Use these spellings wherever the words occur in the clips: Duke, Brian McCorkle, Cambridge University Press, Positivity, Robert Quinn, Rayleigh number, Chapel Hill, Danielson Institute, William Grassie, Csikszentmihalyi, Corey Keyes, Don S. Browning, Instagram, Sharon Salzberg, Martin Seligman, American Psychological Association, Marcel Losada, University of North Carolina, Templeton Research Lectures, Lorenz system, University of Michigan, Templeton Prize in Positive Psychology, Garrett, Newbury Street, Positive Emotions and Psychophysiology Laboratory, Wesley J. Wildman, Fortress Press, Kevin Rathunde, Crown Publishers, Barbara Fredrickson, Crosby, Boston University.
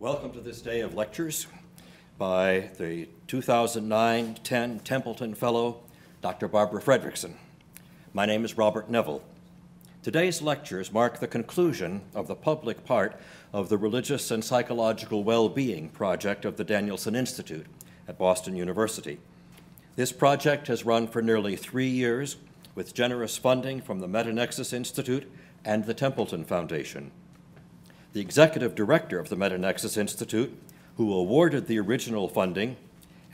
Welcome to this day of lectures by the 2009-10 Templeton Fellow, Dr. Barbara Fredrickson. My name is Robert Neville. Today's lectures mark the conclusion of the public part of the Religious and Psychological Well-being Project of the Danielson Institute at Boston University. This project has run for nearly 3 years with generous funding from the Metanexus Institute and the Templeton Foundation. The executive director of the Metanexus Institute, who awarded the original funding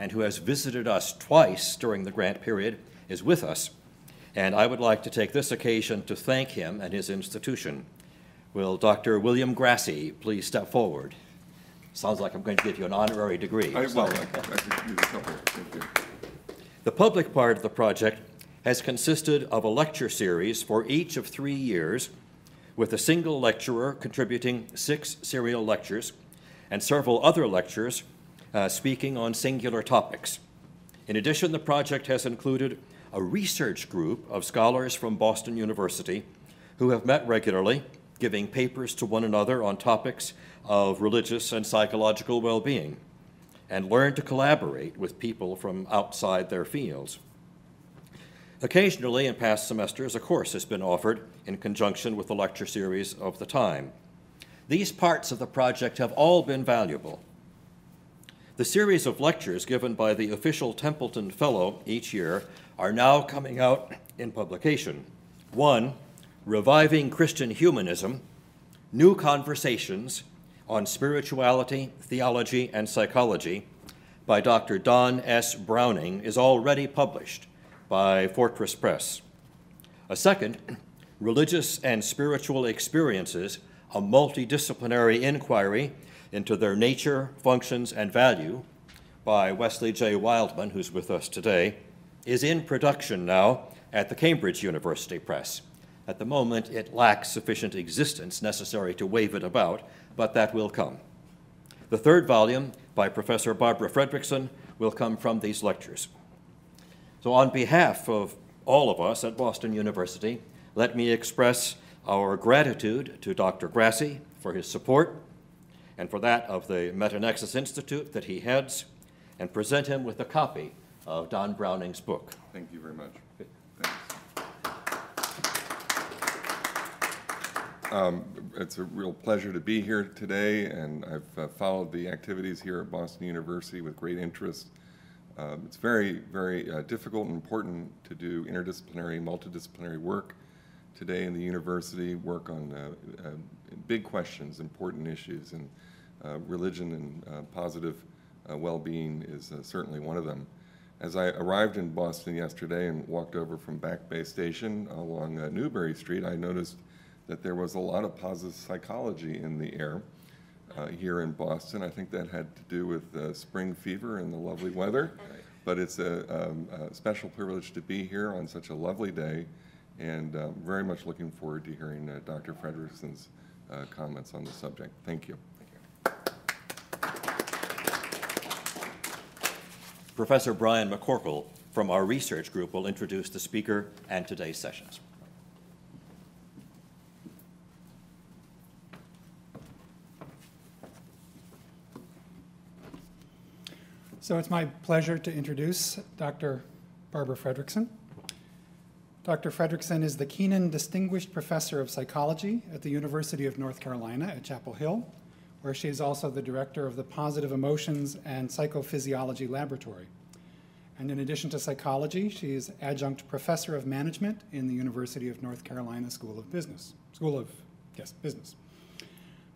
and who has visited us twice during the grant period, is with us, and I would like to take this occasion to thank him and his institution. Will Dr. William Grassie please step forward? Sounds like I'm going to give you an honorary degree. The public part of the project has consisted of a lecture series for each of 3 years, with a single lecturer contributing 6 serial lectures and several other lectures speaking on singular topics. In addition, the project has included a research group of scholars from Boston University who have met regularly, giving papers to one another on topics of religious and psychological well-being, and learned to collaborate with people from outside their fields. Occasionally, in past semesters, a course has been offered in conjunction with the lecture series of the time. These parts of the project have all been valuable. The series of lectures given by the official Templeton Fellow each year are now coming out in publication. 1, Reviving Christian Humanism, New Conversations on Spirituality, Theology, and Psychology by Dr. Don S. Browning is already published by Fortress Press. A second, Religious and Spiritual Experiences, a Multidisciplinary Inquiry into Their Nature, Functions, and Value by Wesley J. Wildman, who's with us today, is in production now at the Cambridge University Press. At the moment, it lacks sufficient existence necessary to wave it about, but that will come. The third volume, by Professor Barbara Fredrickson, will come from these lectures. So on behalf of all of us at Boston University, let me express our gratitude to Dr. Grassie for his support and for that of the Metanexus Institute that he heads, and present him with a copy of Don Browning's book. Thank you very much. Thanks. It's a real pleasure to be here today, and I've followed the activities here at Boston University with great interest. It's very, very difficult and important to do interdisciplinary, multidisciplinary work today in the university, work on big questions, important issues, and religion and positive well-being is certainly one of them. As I arrived in Boston yesterday and walked over from Back Bay Station along Newbury Street, I noticed that there was a lot of positive psychology in the air here in Boston. I think that had to do with spring fever and the lovely weather, but it's a special privilege to be here on such a lovely day, and I'm very much looking forward to hearing Dr. Fredrickson's comments on the subject. Thank you. Professor Brian McCorkle from our research group will introduce the speaker and today's sessions. So it's my pleasure to introduce Dr. Barbara Fredrickson. Dr. Fredrickson is the Kenan Distinguished Professor of Psychology at the University of North Carolina at Chapel Hill, where she is also the director of the Positive Emotions and Psychophysiology Laboratory. And in addition to psychology, she is adjunct professor of management in the University of North Carolina School of Business.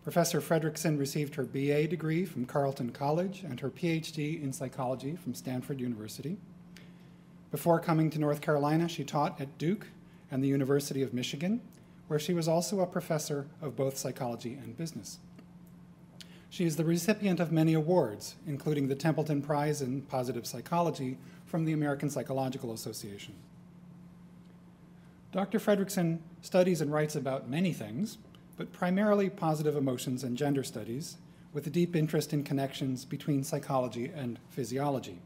Professor Fredrickson received her BA degree from Carleton College and her PhD in psychology from Stanford University. Before coming to North Carolina, she taught at Duke and the University of Michigan, where she was also a professor of both psychology and business. She is the recipient of many awards, including the Templeton Prize in Positive Psychology from the American Psychological Association. Dr. Fredrickson studies and writes about many things, but primarily positive emotions and gender studies, with a deep interest in connections between psychology and physiology.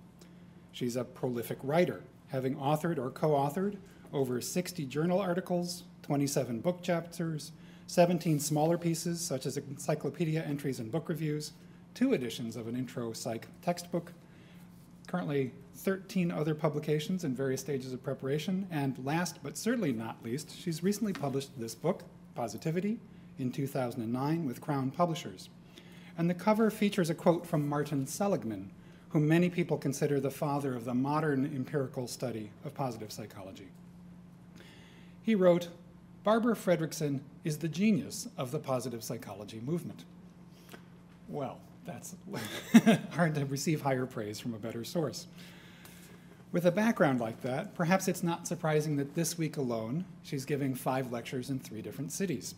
She's a prolific writer, having authored or co-authored over 60 journal articles, 27 book chapters, 17 smaller pieces, such as encyclopedia entries and book reviews, 2 editions of an intro psych textbook, currently 13 other publications in various stages of preparation, and last but certainly not least, she's recently published this book, Positivity, in 2009 with Crown Publishers. And the cover features a quote from Martin Seligman, whom many people consider the father of the modern empirical study of positive psychology. He wrote, "Barbara Fredrickson is the genius of the positive psychology movement." Well, that's hard to receive higher praise from a better source. With a background like that, perhaps it's not surprising that this week alone, she's giving 5 lectures in 3 different cities.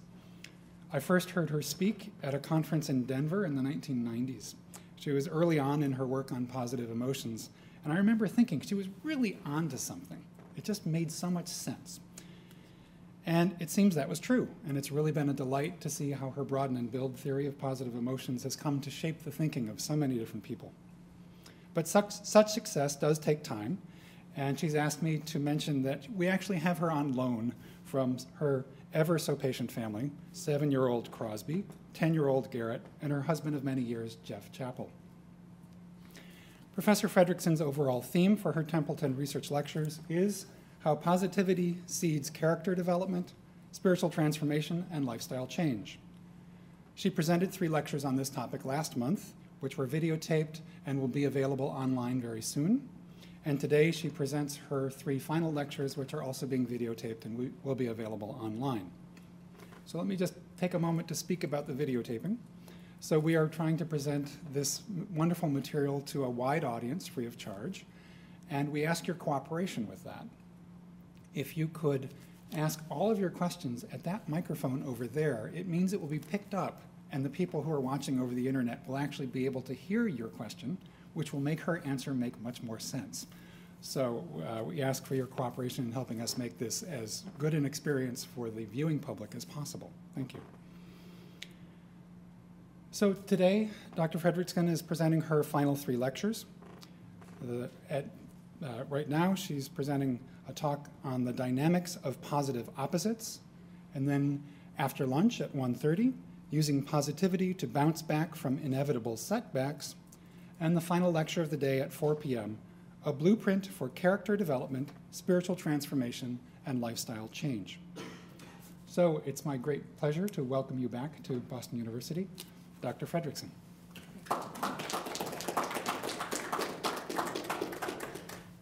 I first heard her speak at a conference in Denver in the 1990s. She was early on in her work on positive emotions, and I remember thinking she was really onto something. It just made so much sense. And it seems that was true, and it's really been a delight to see how her broaden and build theory of positive emotions has come to shape the thinking of so many different people. But such success does take time, and she's asked me to mention that we actually have her on loan from her ever so patient family, 7-year-old Crosby, 10-year-old Garrett, and her husband of many years, Jeff Chappell. Professor Fredrickson's overall theme for her Templeton research lectures is how positivity seeds character development, spiritual transformation, and lifestyle change. She presented 3 lectures on this topic last month, which were videotaped and will be available online very soon. And today she presents her 3 final lectures, which are also being videotaped and will be available online. So let me just take a moment to speak about the videotaping. So we are trying to present this wonderful material to a wide audience free of charge, and we ask your cooperation with that. If you could ask all of your questions at that microphone over there, it means it will be picked up, and the people who are watching over the internet will actually be able to hear your question, which will make her answer make much more sense. So we ask for your cooperation in helping us make this as good an experience for the viewing public as possible. Thank you. So today, Dr. Fredrickson is presenting her final 3 lectures. Right now, she's presenting a talk on the dynamics of positive opposites, and then after lunch at 1:30, using positivity to bounce back from inevitable setbacks, and the final lecture of the day at 4 p.m., a blueprint for character development, spiritual transformation, and lifestyle change. So it's my great pleasure to welcome you back to Boston University, Dr. Fredrickson.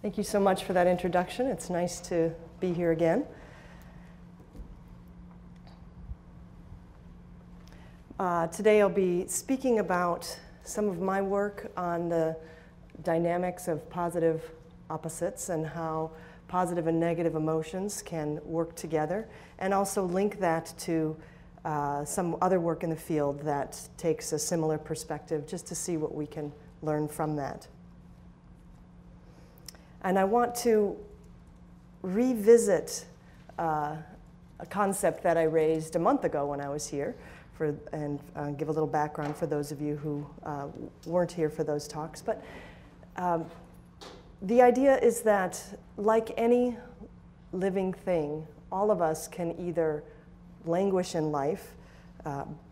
Thank you so much for that introduction. It's nice to be here again. Today I'll be speaking about some of my work on the dynamics of positive opposites and how positive and negative emotions can work together, and also link that to some other work in the field that takes a similar perspective, just to see what we can learn from that. And I want to revisit a concept that I raised a month ago when I was here, and give a little background for those of you who weren't here for those talks. But the idea is that, like any living thing, all of us can either languish in life,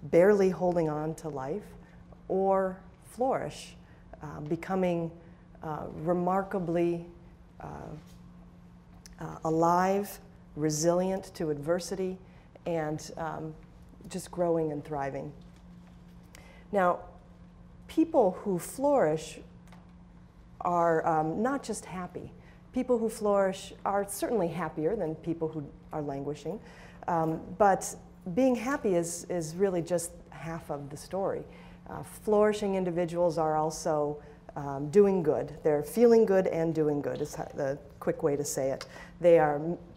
barely holding on to life, or flourish, becoming remarkably alive, resilient to adversity, and just growing and thriving. Now, people who flourish are not just happy. People who flourish are certainly happier than people who are languishing, but being happy is really just half of the story. Flourishing individuals are also doing good. They're feeling good and doing good is the quick way to say it. They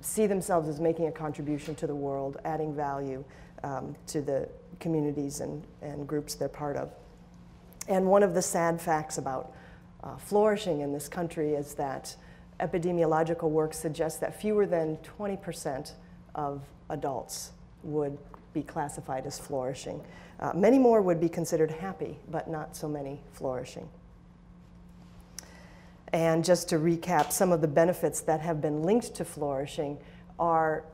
see themselves as making a contribution to the world, adding value to the communities and groups they're part of. And one of the sad facts about flourishing in this country is that epidemiological work suggests that fewer than 20% of adults would be classified as flourishing. Many more would be considered happy, but not so many flourishing. And just to recap, some of the benefits that have been linked to flourishing are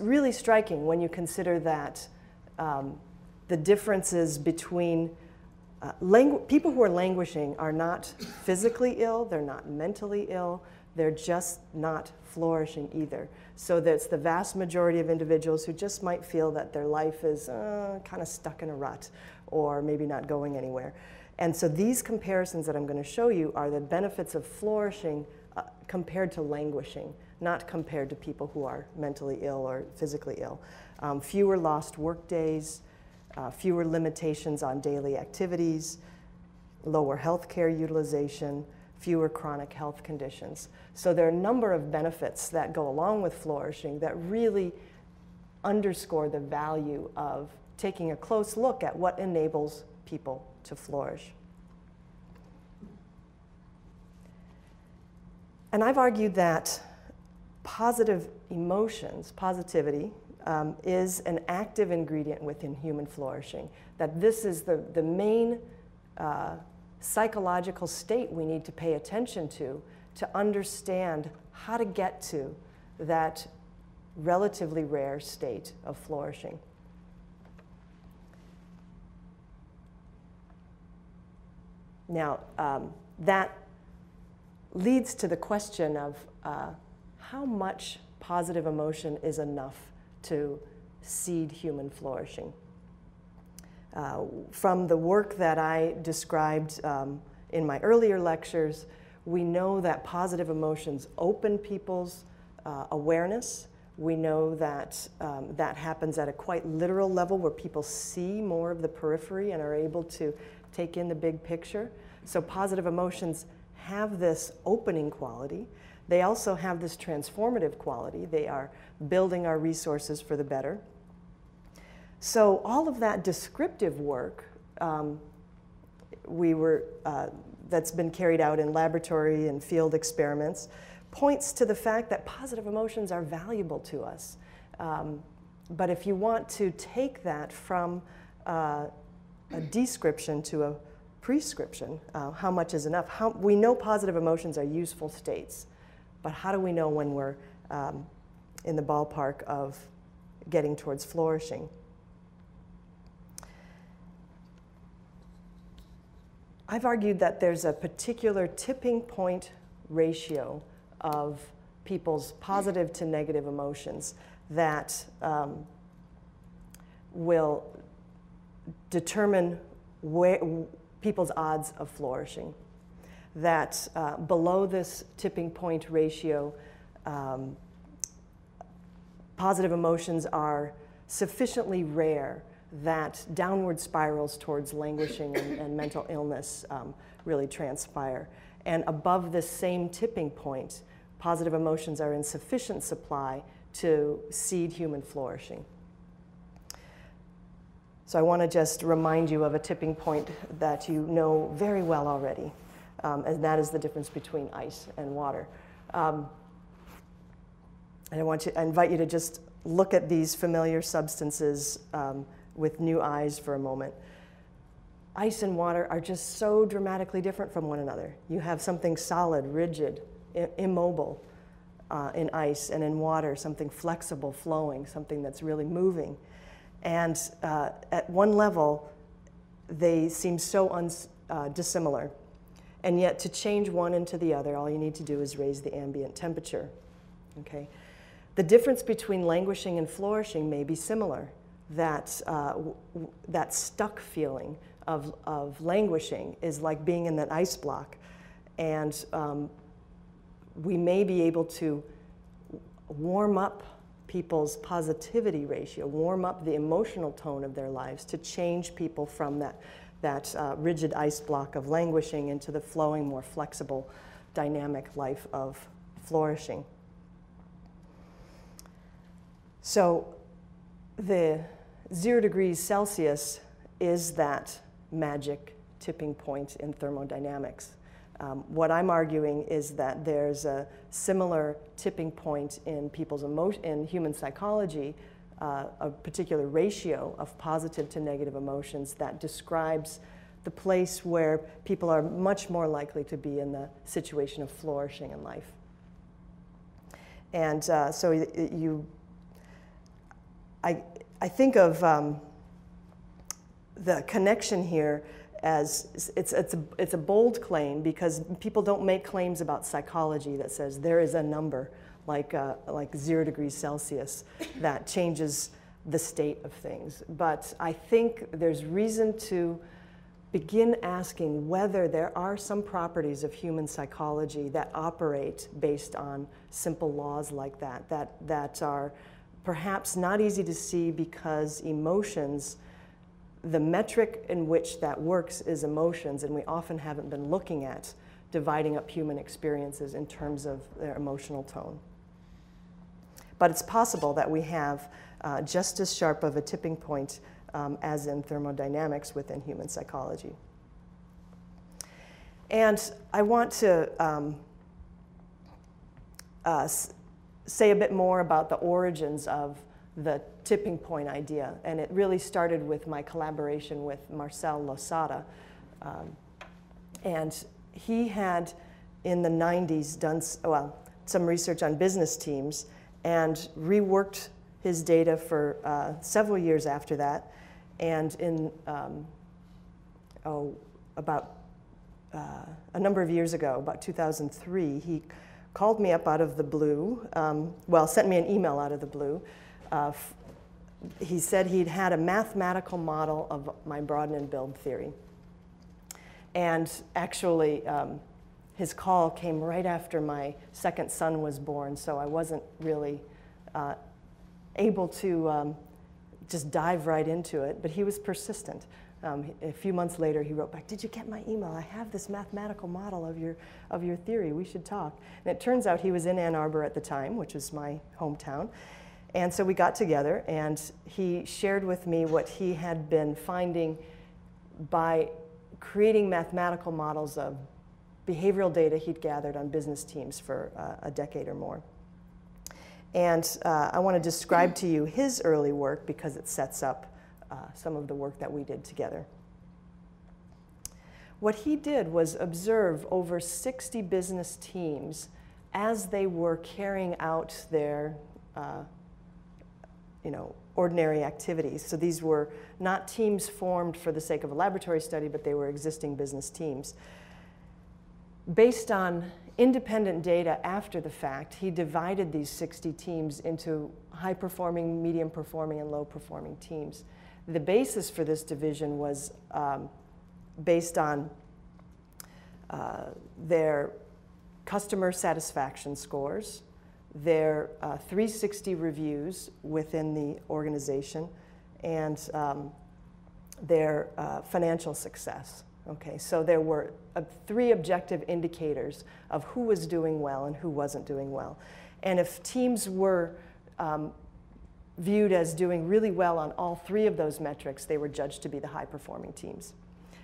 really striking when you consider that the differences between people who are languishing are not physically ill, they're not mentally ill, they're just not flourishing either. So that's the vast majority of individuals who just might feel that their life is kind of stuck in a rut or maybe not going anywhere. And so these comparisons that I'm going to show you are the benefits of flourishing compared to languishing, not compared to people who are mentally ill or physically ill. Fewer lost work days, fewer limitations on daily activities, lower healthcare utilization, fewer chronic health conditions. So there are a number of benefits that go along with flourishing that really underscore the value of taking a close look at what enables people to flourish. And I've argued that positive emotions, positivity, is an active ingredient within human flourishing, that this is the main psychological state we need to pay attention to understand how to get to that relatively rare state of flourishing. Now, that leads to the question of how much positive emotion is enough to seed human flourishing. From the work that I described in my earlier lectures, we know that positive emotions open people's awareness. We know that that happens at a quite literal level where people see more of the periphery and are able to take in the big picture. So positive emotions have this opening quality. They also have this transformative quality. They are building our resources for the better. So all of that descriptive work that's been carried out in laboratory and field experiments points to the fact that positive emotions are valuable to us. But if you want to take that from a description to a prescription, how much is enough? We know positive emotions are useful states, but how do we know when we're in the ballpark of getting towards flourishing? I've argued that there's a particular tipping point ratio of people's positive to negative emotions that will determine where people's odds of flourishing. That below this tipping point ratio, positive emotions are sufficiently rare that downward spirals towards languishing and mental illness really transpire. And above this same tipping point, positive emotions are in sufficient supply to seed human flourishing. So I want to just remind you of a tipping point that you know very well already, and that is the difference between ice and water. And I invite you to just look at these familiar substances with new eyes for a moment. Ice and water are just so dramatically different from one another. You have something solid, rigid, immobile in ice, and in water, something flexible, flowing, something that's really moving. And at one level, they seem so dissimilar. And yet, to change one into the other, all you need to do is raise the ambient temperature. Okay? The difference between languishing and flourishing may be similar. That stuck feeling of languishing is like being in that ice block. And we may be able to warm up people's positivity ratio, warm up the emotional tone of their lives to change people from that rigid ice block of languishing into the flowing, more flexible, dynamic life of flourishing. So the 0 degrees Celsius is that magic tipping point in thermodynamics. What I'm arguing is that there's a similar tipping point in people's in human psychology, a particular ratio of positive to negative emotions that describes the place where people are much more likely to be in the situation of flourishing in life. And so I think of the connection here as it's a bold claim, because people don't make claims about psychology that says there is a number like 0 degrees Celsius that changes the state of things. But I think there's reason to begin asking whether there are some properties of human psychology that operate based on simple laws like that, that are perhaps not easy to see, because emotions, the metric in which that works is emotions, and we often haven't been looking at dividing up human experiences in terms of their emotional tone. But it's possible that we have just as sharp of a tipping point as in thermodynamics within human psychology. And I want to say a bit more about the origins of the tipping point idea. And it really started with my collaboration with Marcel Losada. And he had, in the 90s, done some research on business teams and reworked his data for several years after that. And in a number of years ago, about 2003, he called me up out of the blue, sent me an email out of the blue. He said he'd had a mathematical model of my broaden and build theory. And actually, his call came right after my second son was born, so I wasn't really able to just dive right into it, but he was persistent. A few months later, he wrote back, "Did you get my email? I have this mathematical model of your theory. We should talk." And it turns out he was in Ann Arbor at the time, which is my hometown. And so we got together, and he shared with me what he had been finding by creating mathematical models of behavioral data he'd gathered on business teams for a decade or more. And I want to describe to you his early work, because it sets up some of the work that we did together. What he did was observe over 60 business teams as they were carrying out their ordinary activities. So these were not teams formed for the sake of a laboratory study, but they were existing business teams. Based on independent data after the fact, he divided these 60 teams into high-performing, medium-performing, and low-performing teams. The basis for this division was based on their customer satisfaction scores, their 360 reviews within the organization, and their financial success. Okay, so there were three objective indicators of who was doing well and who wasn't doing well. And if teams were viewed as doing really well on all three of those metrics, they were judged to be the high-performing teams.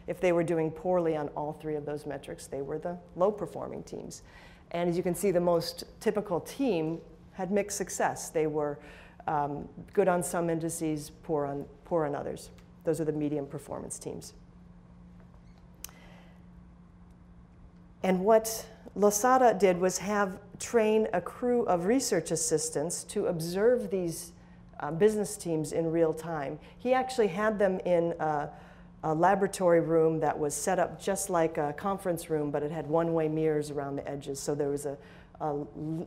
If they were doing poorly on all three of those metrics, they were the low-performing teams. And as you can see, the most typical team had mixed success. They were good on some indices, poor on others. Those are the medium performance teams. And what Losada did was train a crew of research assistants to observe these business teams in real time. He actually had them in a laboratory room that was set up just like a conference room, but it had one-way mirrors around the edges. So there was a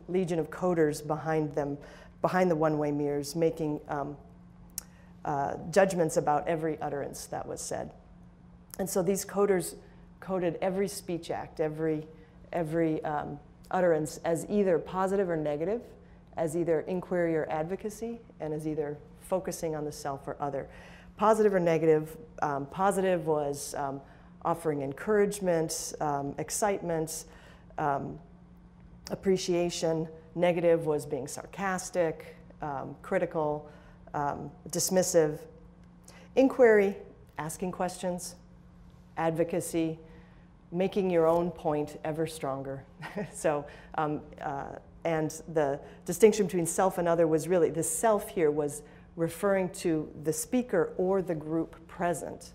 legion of coders behind them, behind the one-way mirrors, making judgments about every utterance that was said. And so these coders coded every speech act, every utterance as either positive or negative, as either inquiry or advocacy, and as either focusing on the self or other. Positive or negative, positive was offering encouragement, excitement, appreciation. Negative was being sarcastic, critical, dismissive. Inquiry, asking questions. Advocacy, making your own point ever stronger. So, and the distinction between self and other was really, the self here was referring to the speaker or the group present,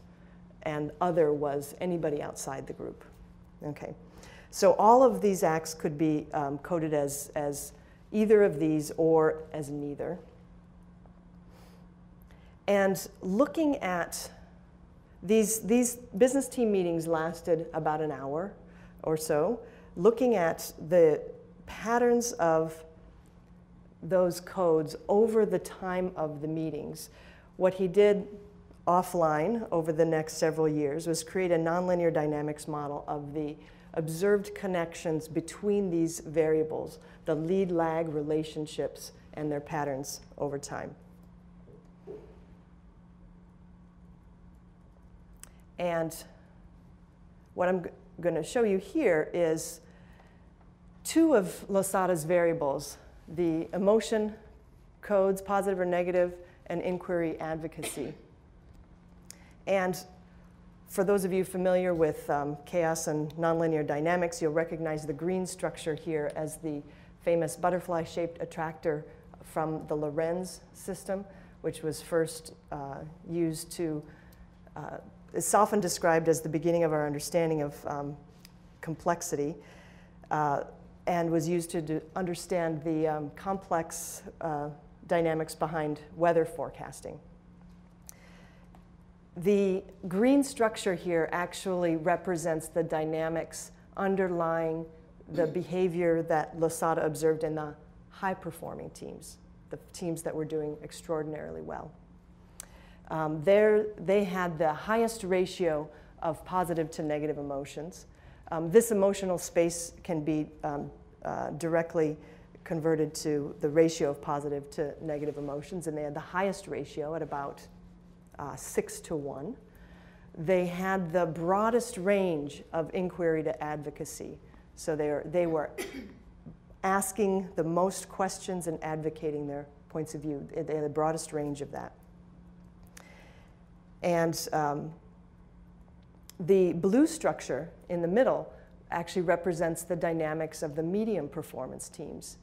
and other was anybody outside the group. Okay, so all of these acts could be coded as either of these or as neither. And looking at These business team meetings lasted about an hour or so, looking at the patterns of those codes over the time of the meetings. What he did offline over the next several years was create a nonlinear dynamics model of the observed connections between these variables, the lead-lag relationships and their patterns over time. And what I'm going to show you here is two of Losada's variables, the emotion codes, positive or negative, and inquiry advocacy. And for those of you familiar with chaos and nonlinear dynamics, you'll recognize the green structure here as the famous butterfly-shaped attractor from the Lorenz system, which was first used to It's often described as the beginning of our understanding of complexity and was used to understand the complex dynamics behind weather forecasting. The green structure here actually represents the dynamics underlying the behavior that Losada observed in the high-performing teams, the teams that were doing extraordinarily well. They had the highest ratio of positive to negative emotions. This emotional space can be directly converted to the ratio of positive to negative emotions, and they had the highest ratio at about 6 to 1. They had the broadest range of inquiry to advocacy. So they were asking the most questions and advocating their points of view. They had the broadest range of that. And the blue structure in the middle actually represents the dynamics of the medium performance teams.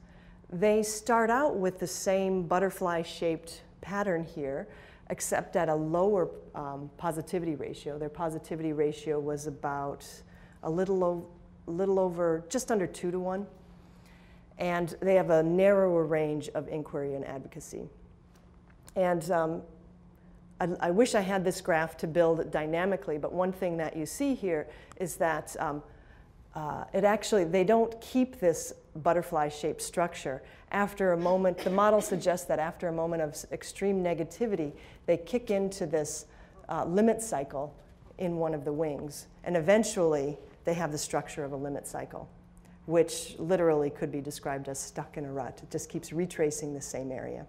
They start out with the same butterfly-shaped pattern here, except at a lower positivity ratio. Their positivity ratio was about a little over, just under 2 to 1. And they have a narrower range of inquiry and advocacy. And I wish I had this graph to build dynamically, but one thing that you see here is that they don't keep this butterfly-shaped structure. After a moment, the model suggests that after a moment of extreme negativity, they kick into this limit cycle in one of the wings, and eventually they have the structure of a limit cycle, which literally could be described as stuck in a rut. It just keeps retracing the same area.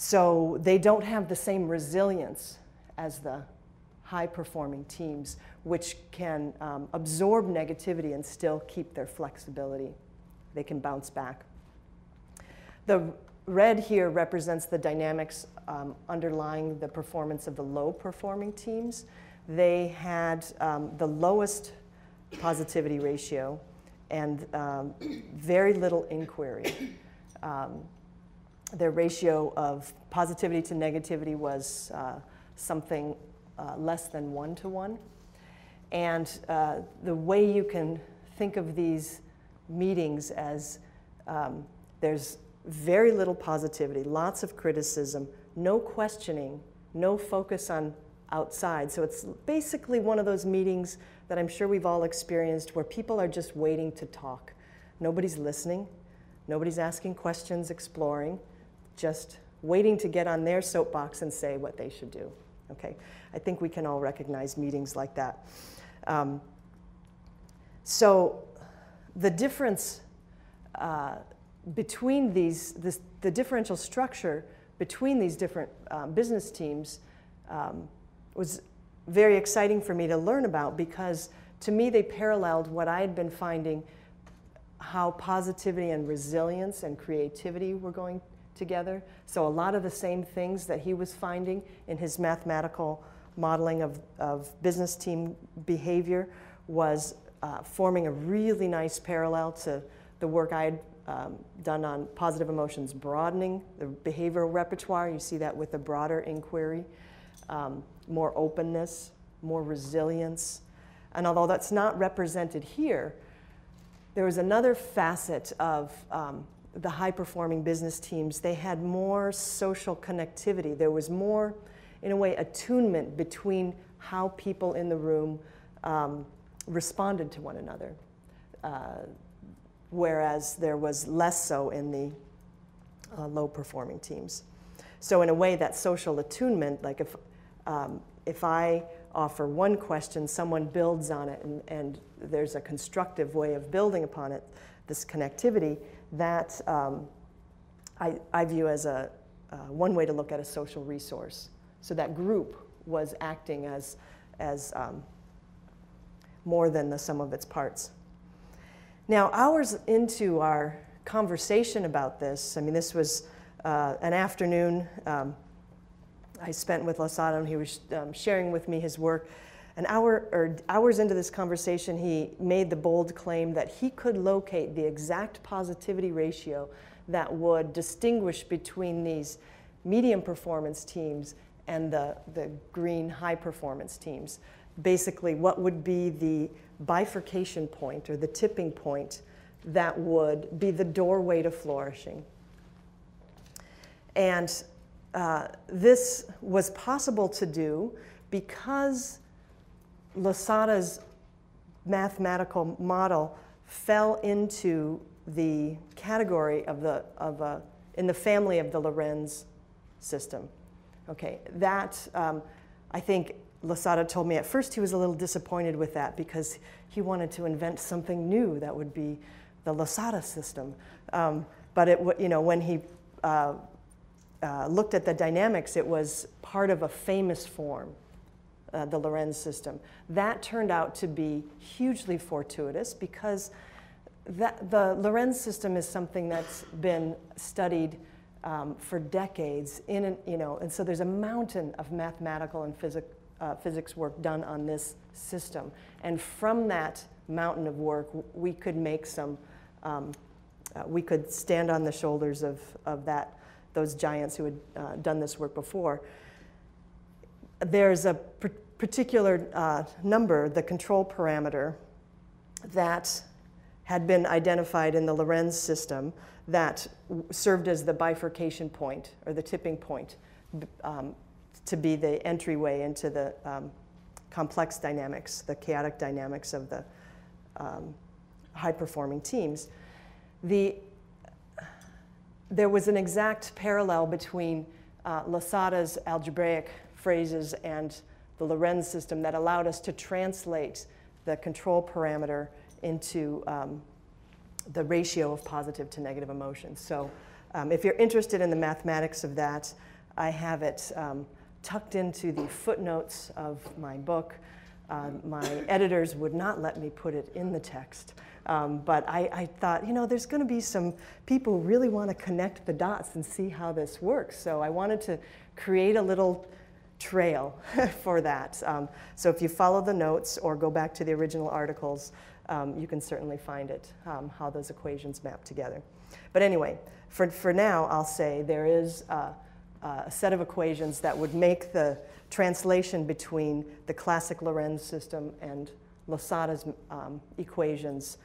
So they don't have the same resilience as the high-performing teams, which can absorb negativity and still keep their flexibility. They can bounce back. The red here represents the dynamics underlying the performance of the low-performing teams. They had the lowest positivity ratio and very little inquiry. Their ratio of positivity to negativity was something less than 1 to 1. And the way you can think of these meetings as there's very little positivity, lots of criticism, no questioning, no focus on outside. So it's basically one of those meetings that I'm sure we've all experienced where people are just waiting to talk. Nobody's listening. Nobody's asking questions, exploring. Just waiting to get on their soapbox and say what they should do. Okay, I think we can all recognize meetings like that. So the difference between the differential structure between these different business teams was very exciting for me to learn about, because to me they paralleled what I had been finding, how positivity and resilience and creativity were going together. So a lot of the same things that he was finding in his mathematical modeling of business team behavior was forming a really nice parallel to the work I had done on positive emotions, broadening the behavioral repertoire. You see that with a broader inquiry, more openness, more resilience. And although that's not represented here, there was another facet of the high-performing business teams. They had more social connectivity. There was more in a way, attunement between how people in the room responded to one another, whereas there was less so in the low-performing teams. So in a way, that social attunement, like if I offer one question, someone builds on it, and there's a constructive way of building upon it, this connectivity, that I view as a one way to look at a social resource. So that group was acting as more than the sum of its parts. Now, hours into our conversation about this, I mean, this was an afternoon I spent with Losada, and he was sharing with me his work. An hour or hours into this conversation, he made the bold claim that he could locate the exact positivity ratio that would distinguish between these medium performance teams and the green high performance teams. Basically, what would be the bifurcation point or the tipping point that would be the doorway to flourishing. And this was possible to do because Losada's mathematical model fell into the category of in the family of the Lorenz system. Okay, that I think Losada told me at first he was a little disappointed with that because he wanted to invent something new that would be the Losada system. But it, you know, when he looked at the dynamics, it was part of a famous form, the Lorenz system. That turned out to be hugely fortuitous because the Lorenz system is something that's been studied for decades, and so there's a mountain of mathematical and physics work done on this system. And from that mountain of work, we could make some, we could stand on the shoulders of those giants who had done this work before. There's a particular number, the control parameter, that had been identified in the Lorenz system that served as the bifurcation point or the tipping point to be the entryway into the complex dynamics, the chaotic dynamics of the high-performing teams. There was an exact parallel between Losada's algebraic phrases and the Lorenz system that allowed us to translate the control parameter into the ratio of positive to negative emotions. So if you're interested in the mathematics of that, I have it tucked into the footnotes of my book. My editors would not let me put it in the text. But I thought, you know, there's going to be some people who really want to connect the dots and see how this works. So I wanted to create a little trail for that. So if you follow the notes or go back to the original articles, you can certainly find it, how those equations map together. But anyway, for now, I'll say there is a set of equations that would make the translation between the classic Lorenz system and Losada's equations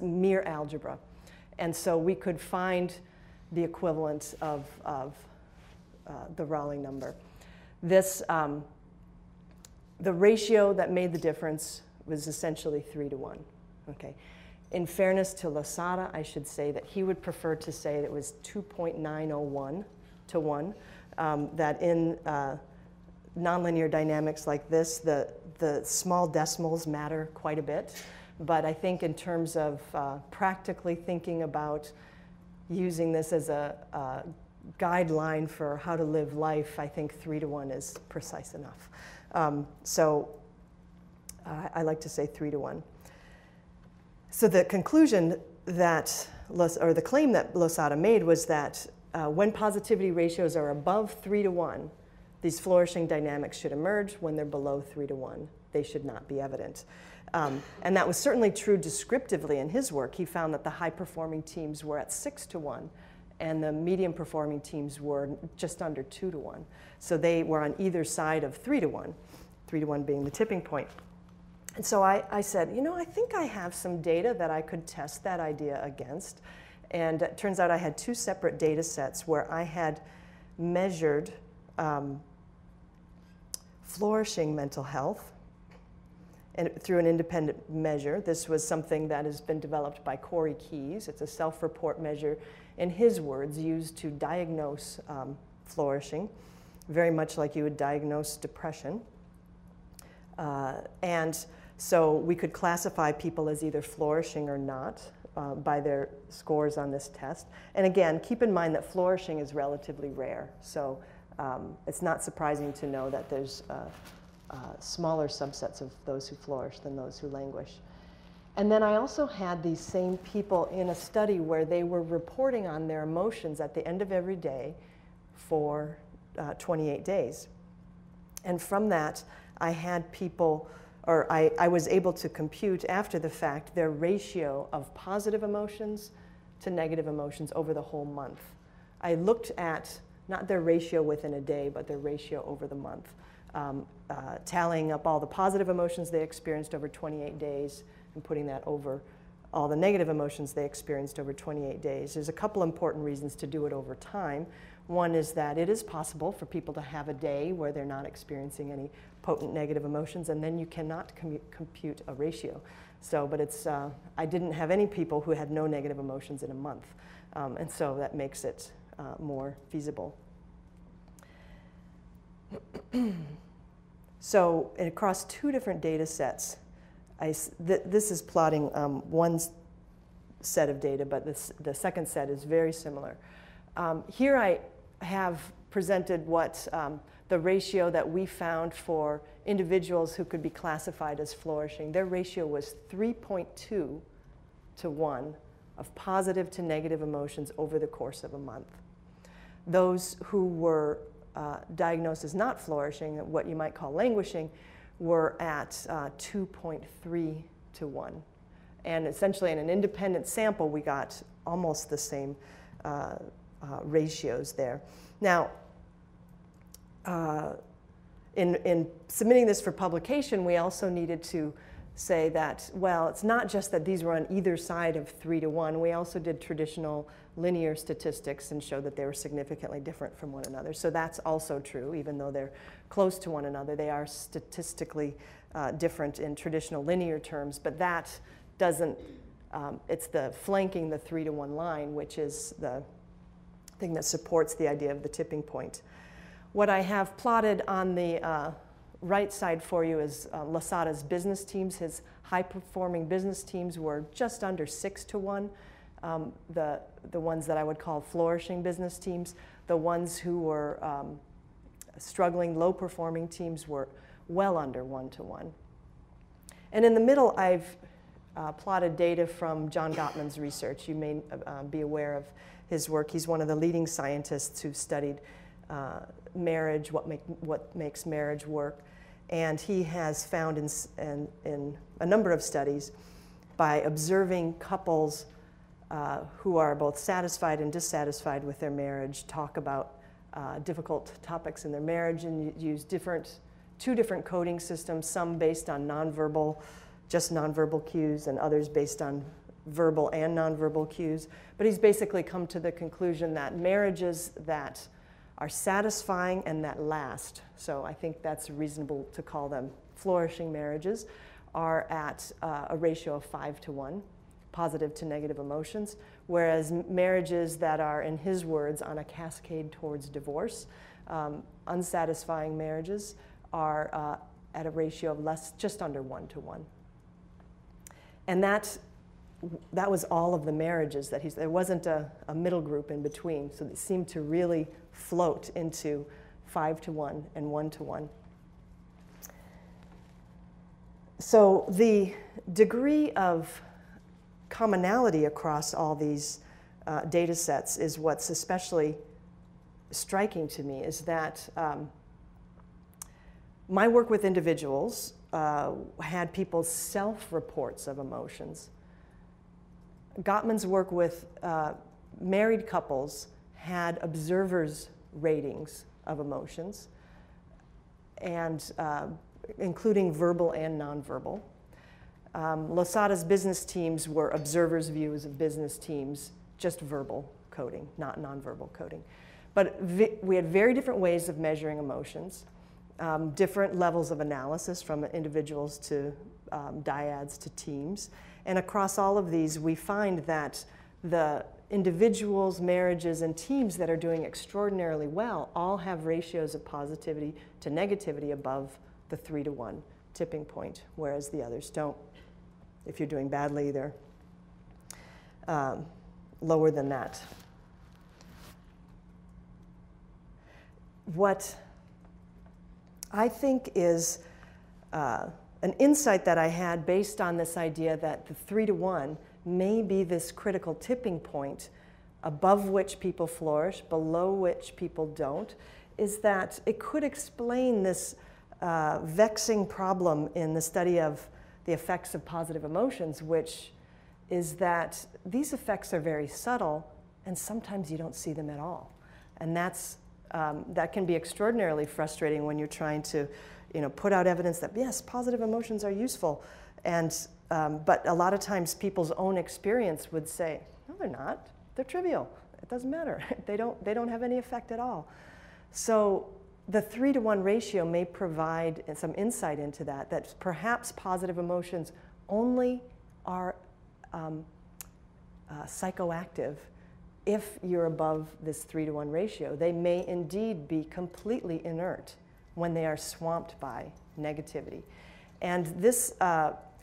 mere algebra. And so we could find the equivalent of the Rayleigh number. The ratio that made the difference was essentially 3 to 1. Okay. In fairness to Losada, I should say that he would prefer to say that it was 2.901 to 1, that in nonlinear dynamics like this, the small decimals matter quite a bit. But I think in terms of practically thinking about using this as a guideline for how to live life, I think 3 to 1 is precise enough. I like to say 3 to 1. So the conclusion that, or the claim that Losada made was that when positivity ratios are above 3 to 1, these flourishing dynamics should emerge. When they're below 3 to 1, they should not be evident. And that was certainly true descriptively in his work. He found that the high-performing teams were at 6 to 1, and the medium-performing teams were just under 2 to 1. So they were on either side of 3 to 1, 3 to 1 being the tipping point. And so I said, you know, I think I have some data that I could test that idea against. And it turns out I had two separate data sets where I had measured flourishing mental health and through an independent measure. This was something that has been developed by Corey Keyes. It's a self-report measure, in his words, used to diagnose flourishing, very much like you would diagnose depression. And so we could classify people as either flourishing or not by their scores on this test. And again, keep in mind that flourishing is relatively rare. So it's not surprising to know that there's smaller subsets of those who flourish than those who languish. And then I also had these same people in a study where they were reporting on their emotions at the end of every day for 28 days. And from that, I had people, or I was able to compute after the fact their ratio of positive emotions to negative emotions over the whole month. I looked at not their ratio within a day, but their ratio over the month, tallying up all the positive emotions they experienced over 28 days and putting that over all the negative emotions they experienced over 28 days. There's a couple important reasons to do it over time. One is that it is possible for people to have a day where they're not experiencing any potent negative emotions, and then you cannot compute a ratio. So, but it's, I didn't have any people who had no negative emotions in a month, and so that makes it more feasible. So across two different data sets, this is plotting one set of data, but the second set is very similar. Here I have presented what the ratio that we found for individuals who could be classified as flourishing. Their ratio was 3.2 to 1 of positive to negative emotions over the course of a month. Those who were diagnosed as not flourishing, what you might call languishing, were at 2.3 to 1. And essentially in an independent sample, we got almost the same ratios there. Now, in submitting this for publication, we also needed to say that, well, it's not just that these were on either side of 3 to 1. We also did traditional linear statistics and showed that they were significantly different from one another. So that's also true. Even though they're close to one another, they are statistically different in traditional linear terms. But that doesn't, it's the flanking the 3 to 1 line, which is the thing that supports the idea of the tipping point. What I have plotted on the right side for you is Losada's business teams. His high-performing business teams were just under 6 to 1. The ones that I would call flourishing business teams, the ones who were struggling, low-performing teams were well under 1 to 1. And in the middle, I've plotted data from John Gottman's research. You may be aware of his work. He's one of the leading scientists who studied marriage, what makes marriage work. And he has found in a number of studies, by observing couples who are both satisfied and dissatisfied with their marriage, talk about difficult topics in their marriage, and use two different coding systems, some based on nonverbal, just nonverbal cues, and others based on verbal and nonverbal cues. But he's basically come to the conclusion that marriages that are satisfying and that last, so I think that's reasonable to call them flourishing marriages, are at a ratio of 5 to 1, positive to negative emotions, whereas marriages that are, in his words, on a cascade towards divorce, unsatisfying marriages, are at a ratio of less, just under 1 to 1. And that was all of the marriages that there wasn't a middle group in between, so they seemed to really float into 5 to 1 and 1 to 1. So the degree of commonality across all these data sets is what's especially striking to me, is that my work with individuals had people's self-reports of emotions. Gottman's work with married couples had observers' ratings of emotions, and including verbal and nonverbal. Losada's business teams were observers' views of business teams, just verbal coding, not nonverbal coding. But we had very different ways of measuring emotions. different levels of analysis from individuals to dyads to teams. And across all of these, we find that the individuals, marriages, and teams that are doing extraordinarily well all have ratios of positivity to negativity above the 3-to-1 tipping point, whereas the others don't. If you're doing badly, they're lower than that. What I think is an insight that I had based on this idea that the 3-to-1 may be this critical tipping point above which people flourish, below which people don't, is that it could explain this vexing problem in the study of the effects of positive emotions, which is that these effects are very subtle and sometimes you don't see them at all. And that's that can be extraordinarily frustrating when you're trying to, put out evidence that, yes, positive emotions are useful. And, but a lot of times people's own experience would say, no, they're not. They're trivial. It doesn't matter. They don't have any effect at all. So the 3-to-1 ratio may provide some insight into that, that perhaps positive emotions only are psychoactive if you're above this 3-to-1 ratio. They may indeed be completely inert when they are swamped by negativity. And this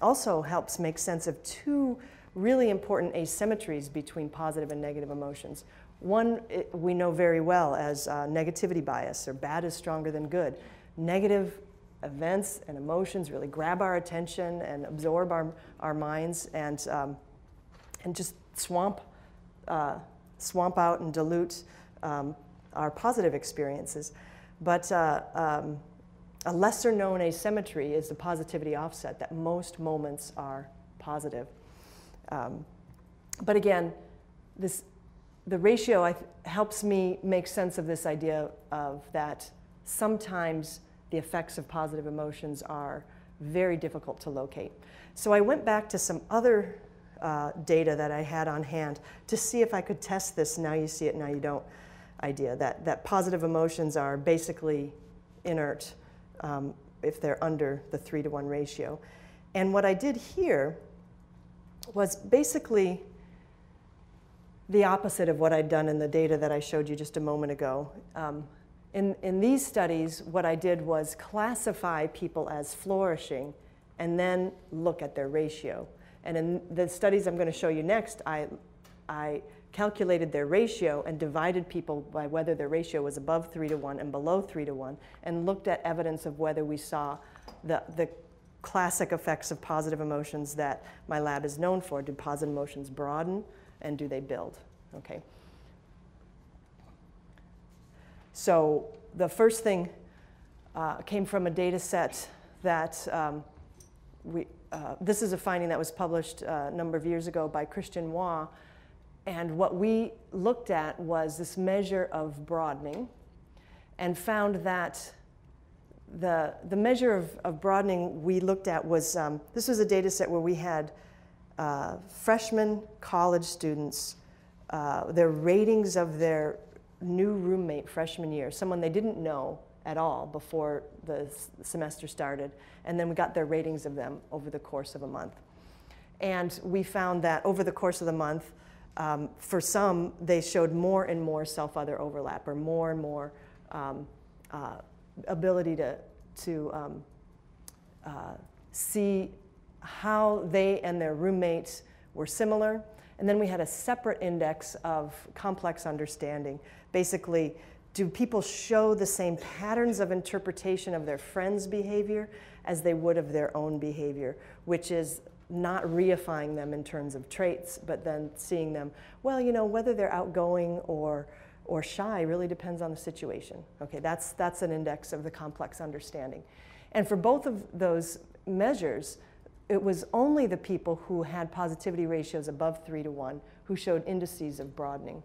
also helps make sense of two really important asymmetries between positive and negative emotions. One we know very well as negativity bias, or bad is stronger than good. Negative events and emotions really grab our attention and absorb our minds and just swamp out and dilute our positive experiences. But a lesser known asymmetry is the positivity offset, that most moments are positive. But again, the ratio helps me make sense of this idea of that sometimes the effects of positive emotions are very difficult to locate. So I went back to some other data that I had on hand to see if I could test this now you see it, now you don't idea, that positive emotions are basically inert if they're under the 3-to-1 ratio. And what I did here was basically the opposite of what I'd done in the data that I showed you just a moment ago. In these studies, what I did was classify people as flourishing and then look at their ratio. And in the studies I'm going to show you next, I calculated their ratio and divided people by whether their ratio was above 3-to-1 and below 3-to-1, and looked at evidence of whether we saw the classic effects of positive emotions that my lab is known for. Do positive emotions broaden, and do they build? Okay. So the first thing came from a data set that this is a finding that was published a number of years ago by Christian Waugh. And what we looked at was this measure of broadening, and found that the measure of broadening we looked at was, this was a data set where we had freshmen, college students, their ratings of their new roommate freshman year, someone they didn't know at all before the semester started, and then we got their ratings of them over the course of a month. And we found that over the course of the month, for some, they showed more and more self-other overlap, or more and more ability to see how they and their roommates were similar. And then we had a separate index of complex understanding. Basically, do people show the same patterns of interpretation of their friends' behavior as they would of their own behavior, which is not reifying them in terms of traits, but then seeing them, well, whether they're outgoing or shy really depends on the situation. Okay, that's an index of the complex understanding. And for both of those measures, it was only the people who had positivity ratios above 3-to-1 who showed indices of broadening.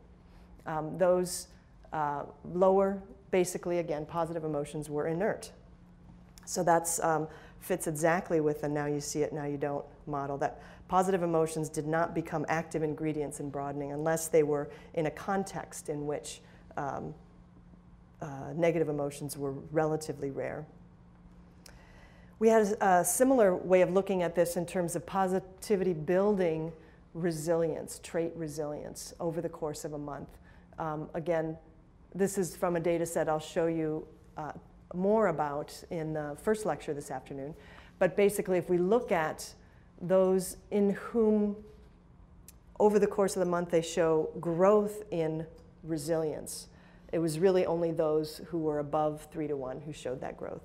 Those lower, basically, again, positive emotions were inert. So that's fits exactly with the now you see it, now you don't model, that positive emotions did not become active ingredients in broadening unless they were in a context in which negative emotions were relatively rare. We had a similar way of looking at this in terms of positivity building resilience, trait resilience, over the course of a month. Again, this is from a data set I'll show you more about in the first lecture this afternoon. But basically, if we look at those in whom over the course of the month they show growth in resilience, it was really only those who were above 3 to 1 who showed that growth.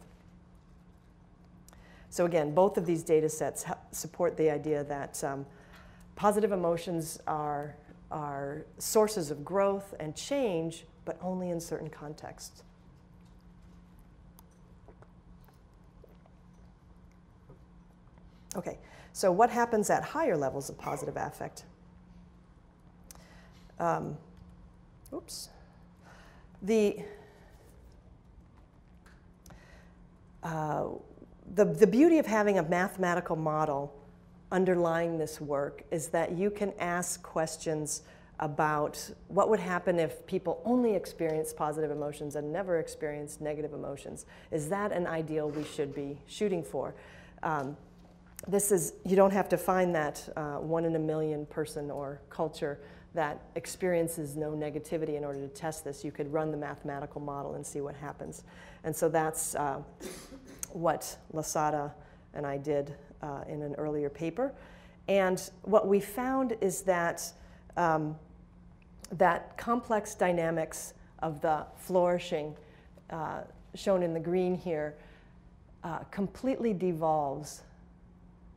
So again, both of these data sets support the idea that positive emotions are sources of growth and change, but only in certain contexts. Okay, so what happens at higher levels of positive affect? The beauty of having a mathematical model underlying this work is that you can ask questions about what would happen if people only experienced positive emotions and never experienced negative emotions. Is that an ideal we should be shooting for? This is, you don't have to find that 1 in a million person or culture that experiences no negativity in order to test this. You could run the mathematical model and see what happens. And so that's what Losada and I did in an earlier paper. And what we found is that complex dynamics of the flourishing, shown in the green here, completely devolves.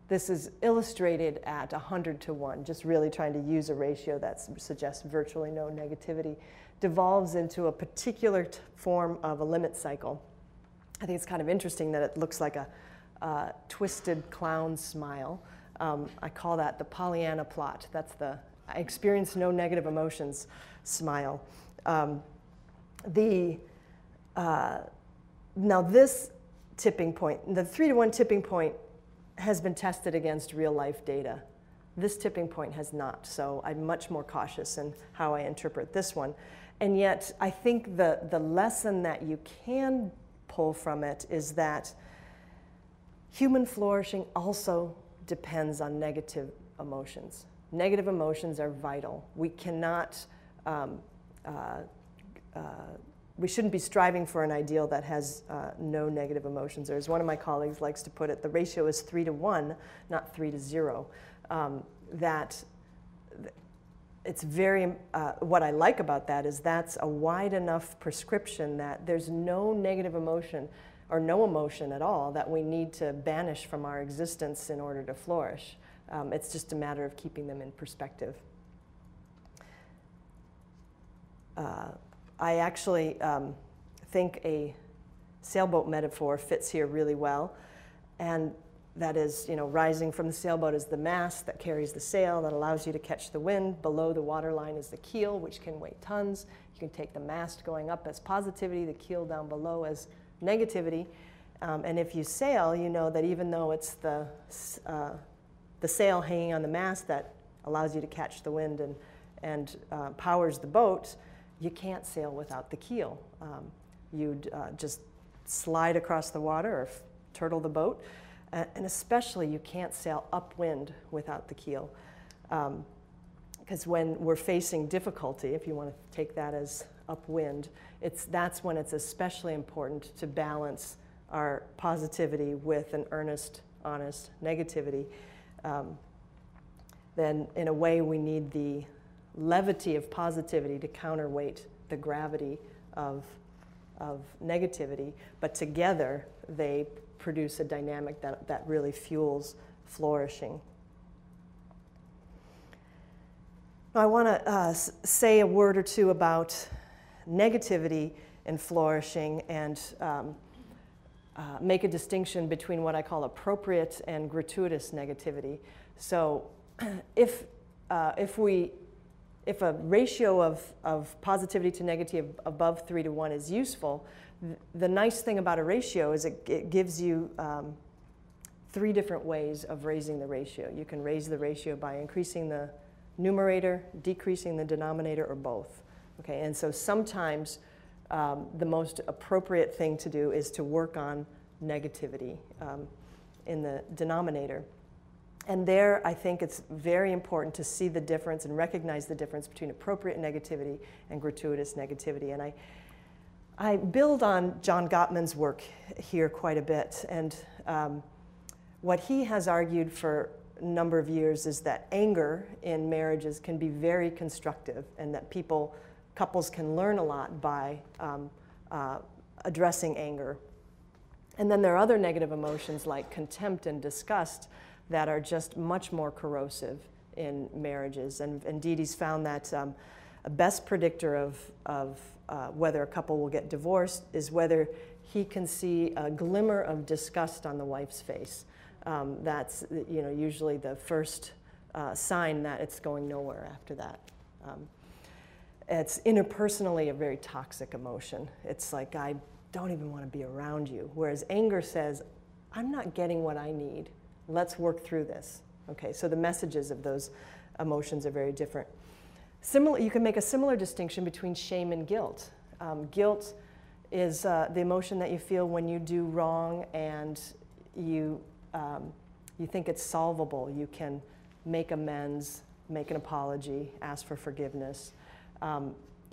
This is illustrated at 100 to 1, just really trying to use a ratio that suggests virtually no negativity, devolves into a particular form of a limit cycle. I think it's kind of interesting that it looks like a twisted clown smile. I call that the Pollyanna plot. That's the "I experience no negative emotions" smile. Now this tipping point, the 3 to 1 tipping point, has been tested against real life data. This tipping point has not, so I'm much more cautious in how I interpret this one. And yet, I think the lesson that you can pull from it is that human flourishing also depends on negative emotions. Negative emotions are vital. We cannot, we shouldn't be striving for an ideal that has no negative emotions. Or as one of my colleagues likes to put it, the ratio is 3 to 1, not 3 to 0. That it's very, what I like about that is that's a wide enough prescription that there's no negative emotion or no emotion at all that we need to banish from our existence in order to flourish. It's just a matter of keeping them in perspective. I actually think a sailboat metaphor fits here really well. And that is, you know, rising from the sailboat is the mast that carries the sail that allows you to catch the wind. Below the waterline is the keel, which can weigh tons. You can take the mast going up as positivity, the keel down below as negativity. And if you sail, you know that even though it's the sail hanging on the mast that allows you to catch the wind and powers the boat, you can't sail without the keel. You'd just slide across the water or turtle the boat. And especially, you can't sail upwind without the keel. Because when we're facing difficulty, if you want to take that as upwind, that's when it's especially important to balance our positivity with an earnest, honest negativity. Then, in a way, we need the levity of positivity to counterweight the gravity of negativity. But together, they produce a dynamic that really fuels flourishing. Now, I want to say a word or two about negativity and flourishing and make a distinction between what I call appropriate and gratuitous negativity. So if a ratio of positivity to negativity above 3 to 1 is useful, the nice thing about a ratio is it gives you 3 different ways of raising the ratio. You can raise the ratio by increasing the numerator, decreasing the denominator, or both. Okay, and so sometimes the most appropriate thing to do is to work on negativity. in the denominator. And there, I think it's very important to see the difference and recognize the difference between appropriate negativity and gratuitous negativity. And I build on John Gottman's work here quite a bit. And what he has argued for a number of years is that anger in marriages can be very constructive, and that couples can learn a lot by addressing anger. And then there are other negative emotions like contempt and disgust that are just much more corrosive in marriages. And Dede's found that a best predictor of whether a couple will get divorced is whether he can see a glimmer of disgust on the wife's face. That's usually the first sign that it's going nowhere after that. It's interpersonally a very toxic emotion. It's like, I don't even want to be around you. Whereas anger says, I'm not getting what I need. Let's work through this. Okay, so the messages of those emotions are very different. You can make a similar distinction between shame and guilt. Guilt is the emotion that you feel when you do wrong and you think it's solvable. You can make amends, make an apology, ask for forgiveness.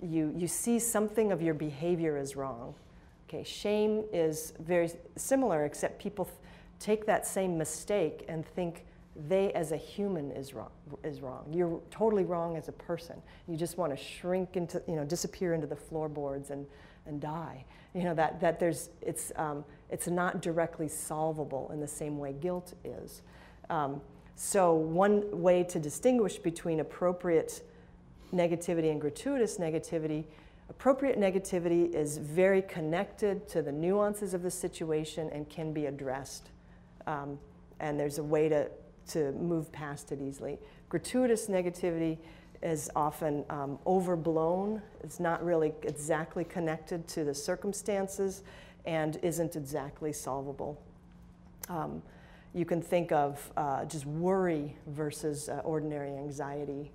You see something of your behavior as wrong. Okay, shame is very similar, except people take that same mistake and think they as a human is wrong. You're totally wrong as a person. You just want to shrink into, disappear into the floorboards and die. It's not directly solvable in the same way guilt is. So one way to distinguish between appropriate negativity and gratuitous negativity: appropriate negativity is very connected to the nuances of the situation and can be addressed. And there's a way to move past it easily. Gratuitous negativity is often overblown. It's not really exactly connected to the circumstances and isn't exactly solvable. You can think of just worry versus ordinary anxiety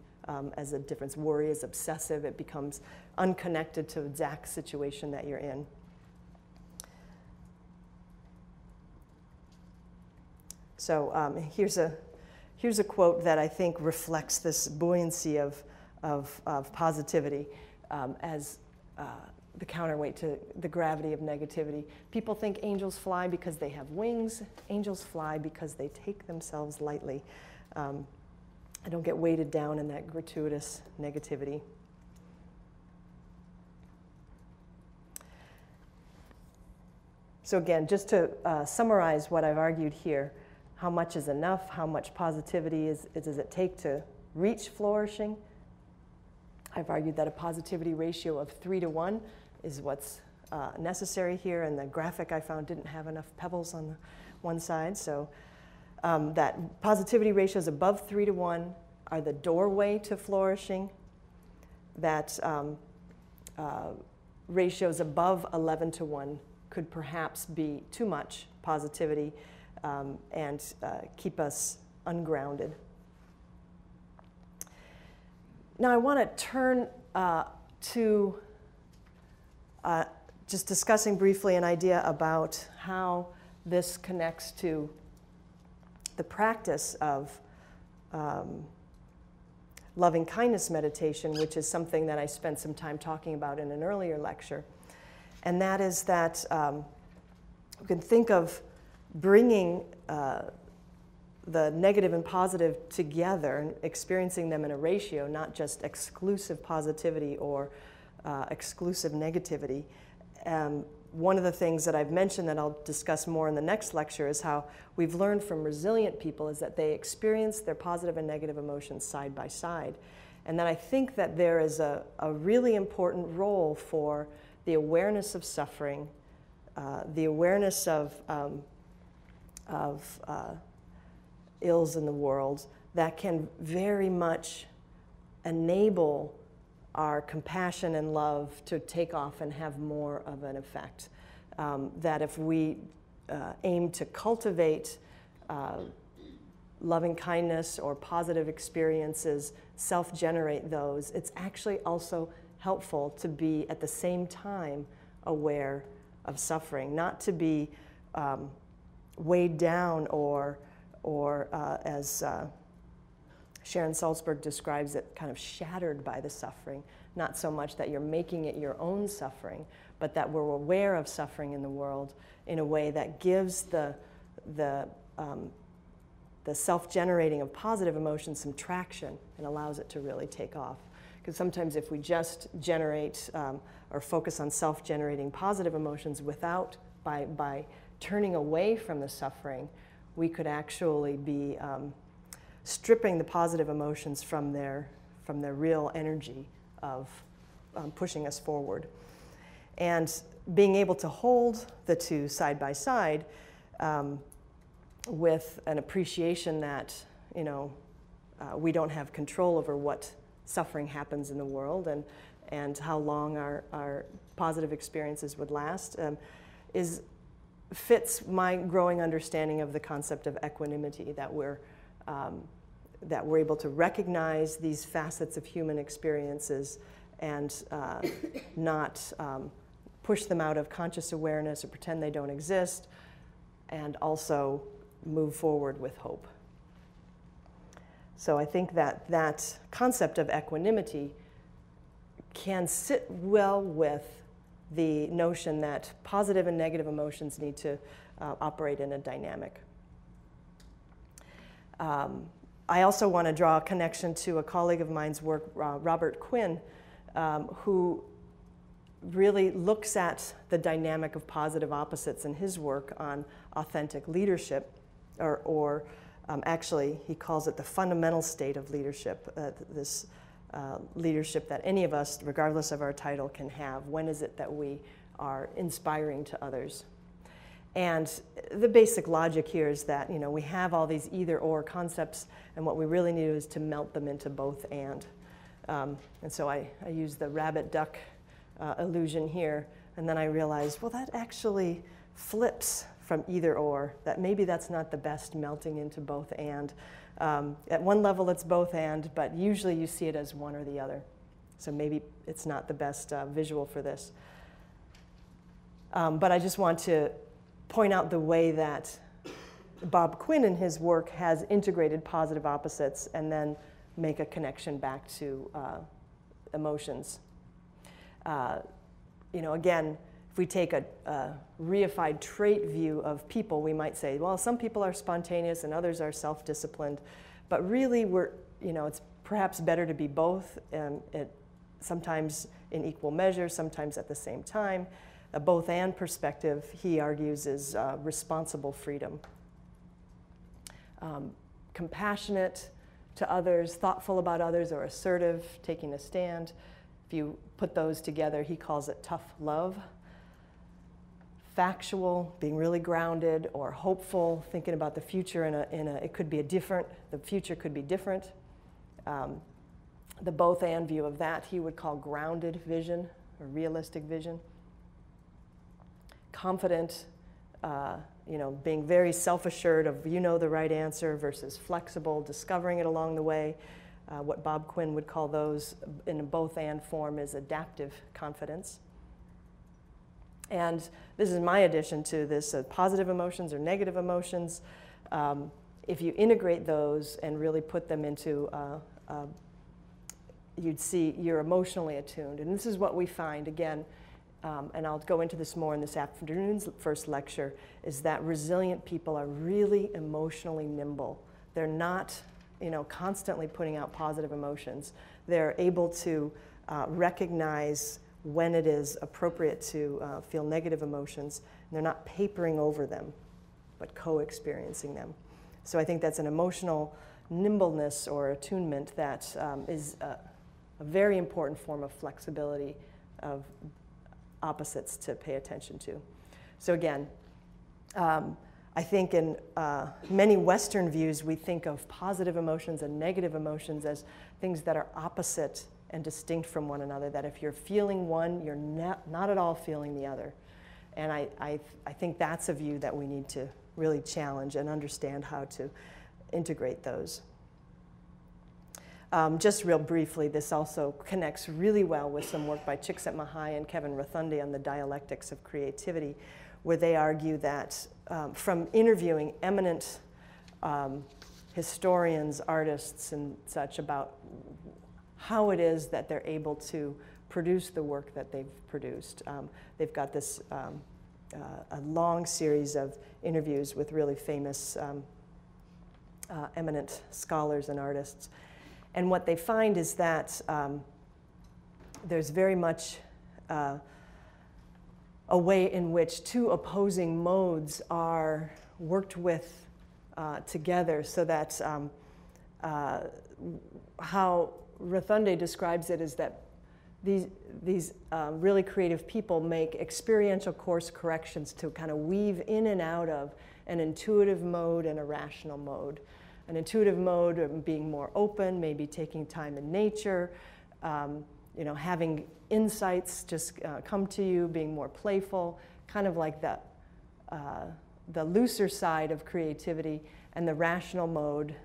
as a difference. Worry is obsessive. It becomes unconnected to the exact situation that you're in. So here's a quote that I think reflects this buoyancy of positivity as the counterweight to the gravity of negativity. People think angels fly because they have wings. Angels fly because they take themselves lightly. I don't get weighted down in that gratuitous negativity. So again, just to summarize what I've argued here: how much is enough? How much positivity does it take to reach flourishing? I've argued that a positivity ratio of 3 to 1 is what's necessary here, and the graphic I found didn't have enough pebbles on the one side. So that positivity ratios above 3 to 1 are the doorway to flourishing, that ratios above 11 to 1 could perhaps be too much positivity, and keep us ungrounded. Now I want to turn to just discussing briefly an idea about how this connects to the practice of loving kindness meditation, which is something that I spent some time talking about in an earlier lecture. And that is that we can think of bringing the negative and positive together and experiencing them in a ratio, not just exclusive positivity or exclusive negativity. One of the things that I've mentioned that I'll discuss more in the next lecture is how we've learned from resilient people is that they experience their positive and negative emotions side by side. And then I think that there is a really important role for the awareness of suffering, the awareness of ills in the world that can very much enable our compassion and love to take off and have more of an effect. That if we aim to cultivate loving kindness or positive experiences, self-generate those, it's actually also helpful to be at the same time aware of suffering, not to be weighed down or as Sharon Salzberg describes it, kind of shattered by the suffering. Not so much that you're making it your own suffering, but that we're aware of suffering in the world in a way that gives the self-generating of positive emotion some traction and allows it to really take off. Because sometimes if we just generate or focus on self-generating positive emotions without, by turning away from the suffering, we could actually be stripping the positive emotions from their real energy of pushing us forward. And being able to hold the two side by side with an appreciation that, you know, we don't have control over what suffering happens in the world and how long our positive experiences would last fits my growing understanding of the concept of equanimity, that we're able to recognize these facets of human experiences and not push them out of conscious awareness or pretend they don't exist, and also move forward with hope. So I think that that concept of equanimity can sit well with the notion that positive and negative emotions need to operate in a dynamic. I also want to draw a connection to a colleague of mine's work, Robert Quinn, who really looks at the dynamic of positive opposites in his work on authentic leadership, or actually he calls it the fundamental state of leadership, this leadership that any of us, regardless of our title, can have. When is it that we are inspiring to others? And the basic logic here is that, you know, we have all these either-or concepts, and what we really need is to melt them into both and so I use the rabbit-duck illusion here, and then I realized, well, that actually flips from either-or, that maybe that's not the best melting into both and. At one level, it's both and, but usually you see it as one or the other. So maybe it's not the best visual for this. But I just want to point out the way that Bob Quinn in his work has integrated positive opposites and then make a connection back to emotions. You know, again, if we take a reified trait view of people, we might say, well, some people are spontaneous and others are self-disciplined, but really we're, you know, it's perhaps better to be both, and it sometimes in equal measure, sometimes at the same time. A both-and perspective, he argues, is responsible freedom. Compassionate to others, thoughtful about others, or assertive, taking a stand. If you put those together, he calls it tough love. Factual, being really grounded, or hopeful, thinking about the future it could be a different, the future could be different. The both-and view of that he would call grounded vision, or realistic vision. Confident, you know, being very self-assured of, you know, the right answer, versus flexible, discovering it along the way. What Bob Quinn would call those in a both-and form is adaptive confidence. And this is my addition to this, positive emotions or negative emotions. If you integrate those and really put them into, you'd see you're emotionally attuned. And this is what we find, again, and I'll go into this more in this afternoon's first lecture, is that resilient people are really emotionally nimble. They're not, you know, constantly putting out positive emotions. They're able to recognize when it is appropriate to feel negative emotions. And they're not papering over them, but co-experiencing them. So I think that's an emotional nimbleness or attunement that is a very important form of flexibility of opposites to pay attention to. So again, I think in many Western views, we think of positive emotions and negative emotions as things that are opposite and distinct from one another, that if you're feeling one, you're not at all feeling the other. And I think that's a view that we need to really challenge and understand how to integrate those. Just real briefly, this also connects really well with some work by Csikszentmihalyi and Kevin Rathunde on the dialectics of creativity, where they argue that from interviewing eminent historians, artists, and such about how it is that they're able to produce the work that they've produced. They've got this a long series of interviews with really famous eminent scholars and artists. And what they find is that there's very much a way in which two opposing modes are worked with together, so that how Rathunde describes it is that these really creative people make experiential course corrections to kind of weave in and out of an intuitive mode and a rational mode. An intuitive mode of being more open, maybe taking time in nature, having insights just come to you, being more playful, kind of like the looser side of creativity, and the rational mode,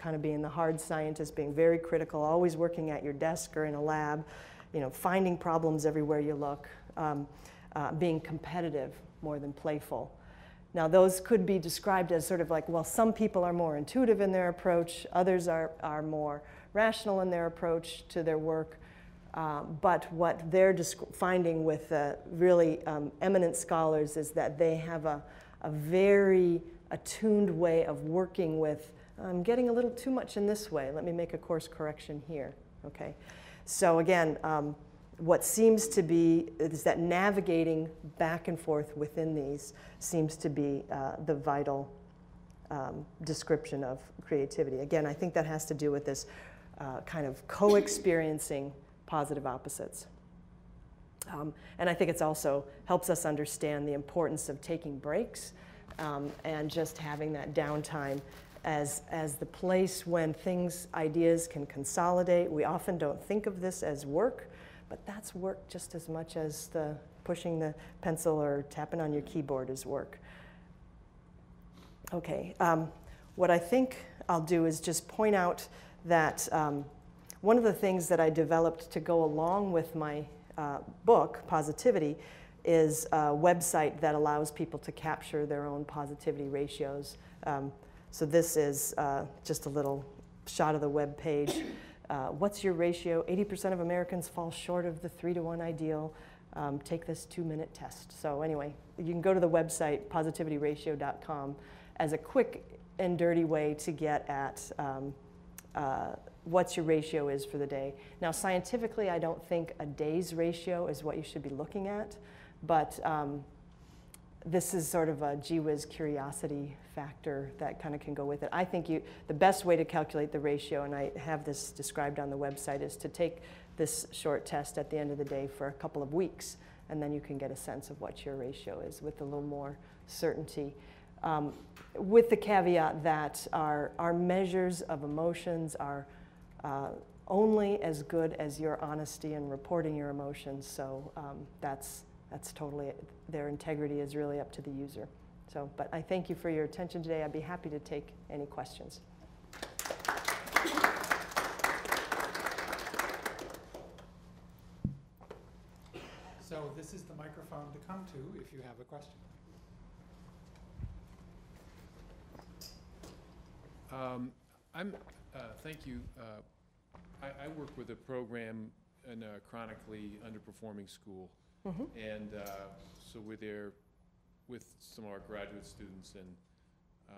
kind of being the hard scientist, being very critical, always working at your desk or in a lab, finding problems everywhere you look, being competitive more than playful. Now, those could be described as sort of like, well, some people are more intuitive in their approach, others are more rational in their approach to their work. But what they're finding with really eminent scholars is that they have a very attuned way of working with, I'm getting a little too much in this way, let me make a course correction here, okay? So again, what seems to be is that navigating back and forth within these seems to be the vital description of creativity. Again, I think that has to do with this kind of co-experiencing positive opposites. And I think it's also helps us understand the importance of taking breaks and just having that downtime as the place when ideas can consolidate. We often don't think of this as work, but that's work just as much as the pushing the pencil or tapping on your keyboard is work. Okay, what I think I'll do is just point out that one of the things that I developed to go along with my book, Positivity, is a website that allows people to capture their own positivity ratios. So this is just a little shot of the web page. What's your ratio? 80% of Americans fall short of the 3-to-1 ideal. Take this 2-minute test. So anyway, you can go to the website, positivityratio.com, as a quick and dirty way to get at what your ratio is for the day. Now, scientifically, I don't think a day's ratio is what you should be looking at, but this is sort of a gee whiz curiosity factor that kind of can go with it. I think the best way to calculate the ratio, and I have this described on the website, is to take this short test at the end of the day for a couple of weeks, and then you can get a sense of what your ratio is with a little more certainty. With the caveat that our measures of emotions are only as good as your honesty in reporting your emotions, so that's totally, their integrity is really up to the user. So, but I thank you for your attention today. I'd be happy to take any questions. So this is the microphone to come to if you have a question. Thank you. I work with a program in a chronically underperforming school. Mm-hmm. And so we're there with some of our graduate students, and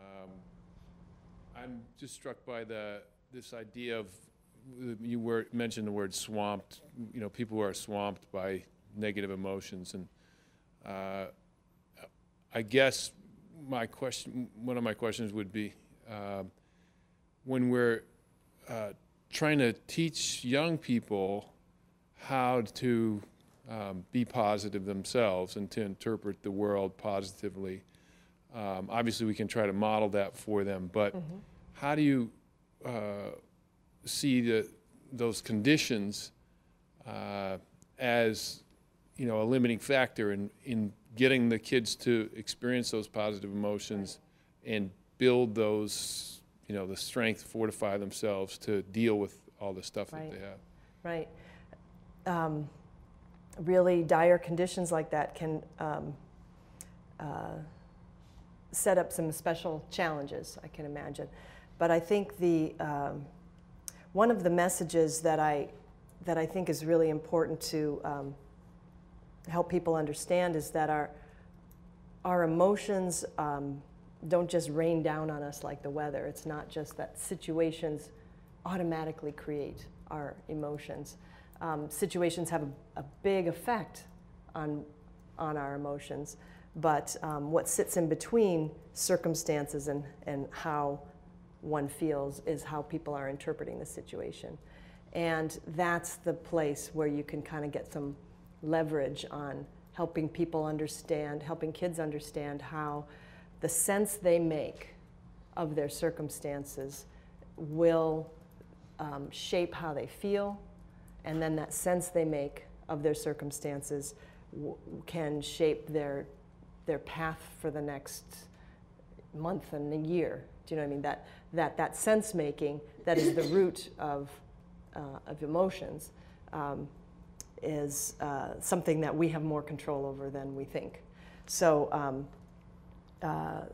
I'm just struck by this idea of, you mentioned the word swamped, people who are swamped by negative emotions. And I guess one of my questions would be, when we're trying to teach young people how to be positive themselves and to interpret the world positively. Obviously, we can try to model that for them, but mm-hmm. How do you see those conditions as a limiting factor in getting the kids to experience those positive emotions and build those, the strength, fortify themselves to deal with all the stuff that they have? Right. Really dire conditions like that can set up some special challenges, I can imagine. But I think the one of the messages that I think is really important to help people understand is that our emotions don't just rain down on us like the weather. It's not just that situations automatically create our emotions. Situations have a big effect on our emotions, but what sits in between circumstances and how one feels is how people are interpreting the situation. And that's the place where you can kind of get some leverage on helping people understand, helping kids understand how the sense they make of their circumstances will shape how they feel, and then that sense they make of their circumstances can shape their path for the next month and a year. Do you know what I mean? That sense making that is the root of emotions is something that we have more control over than we think. So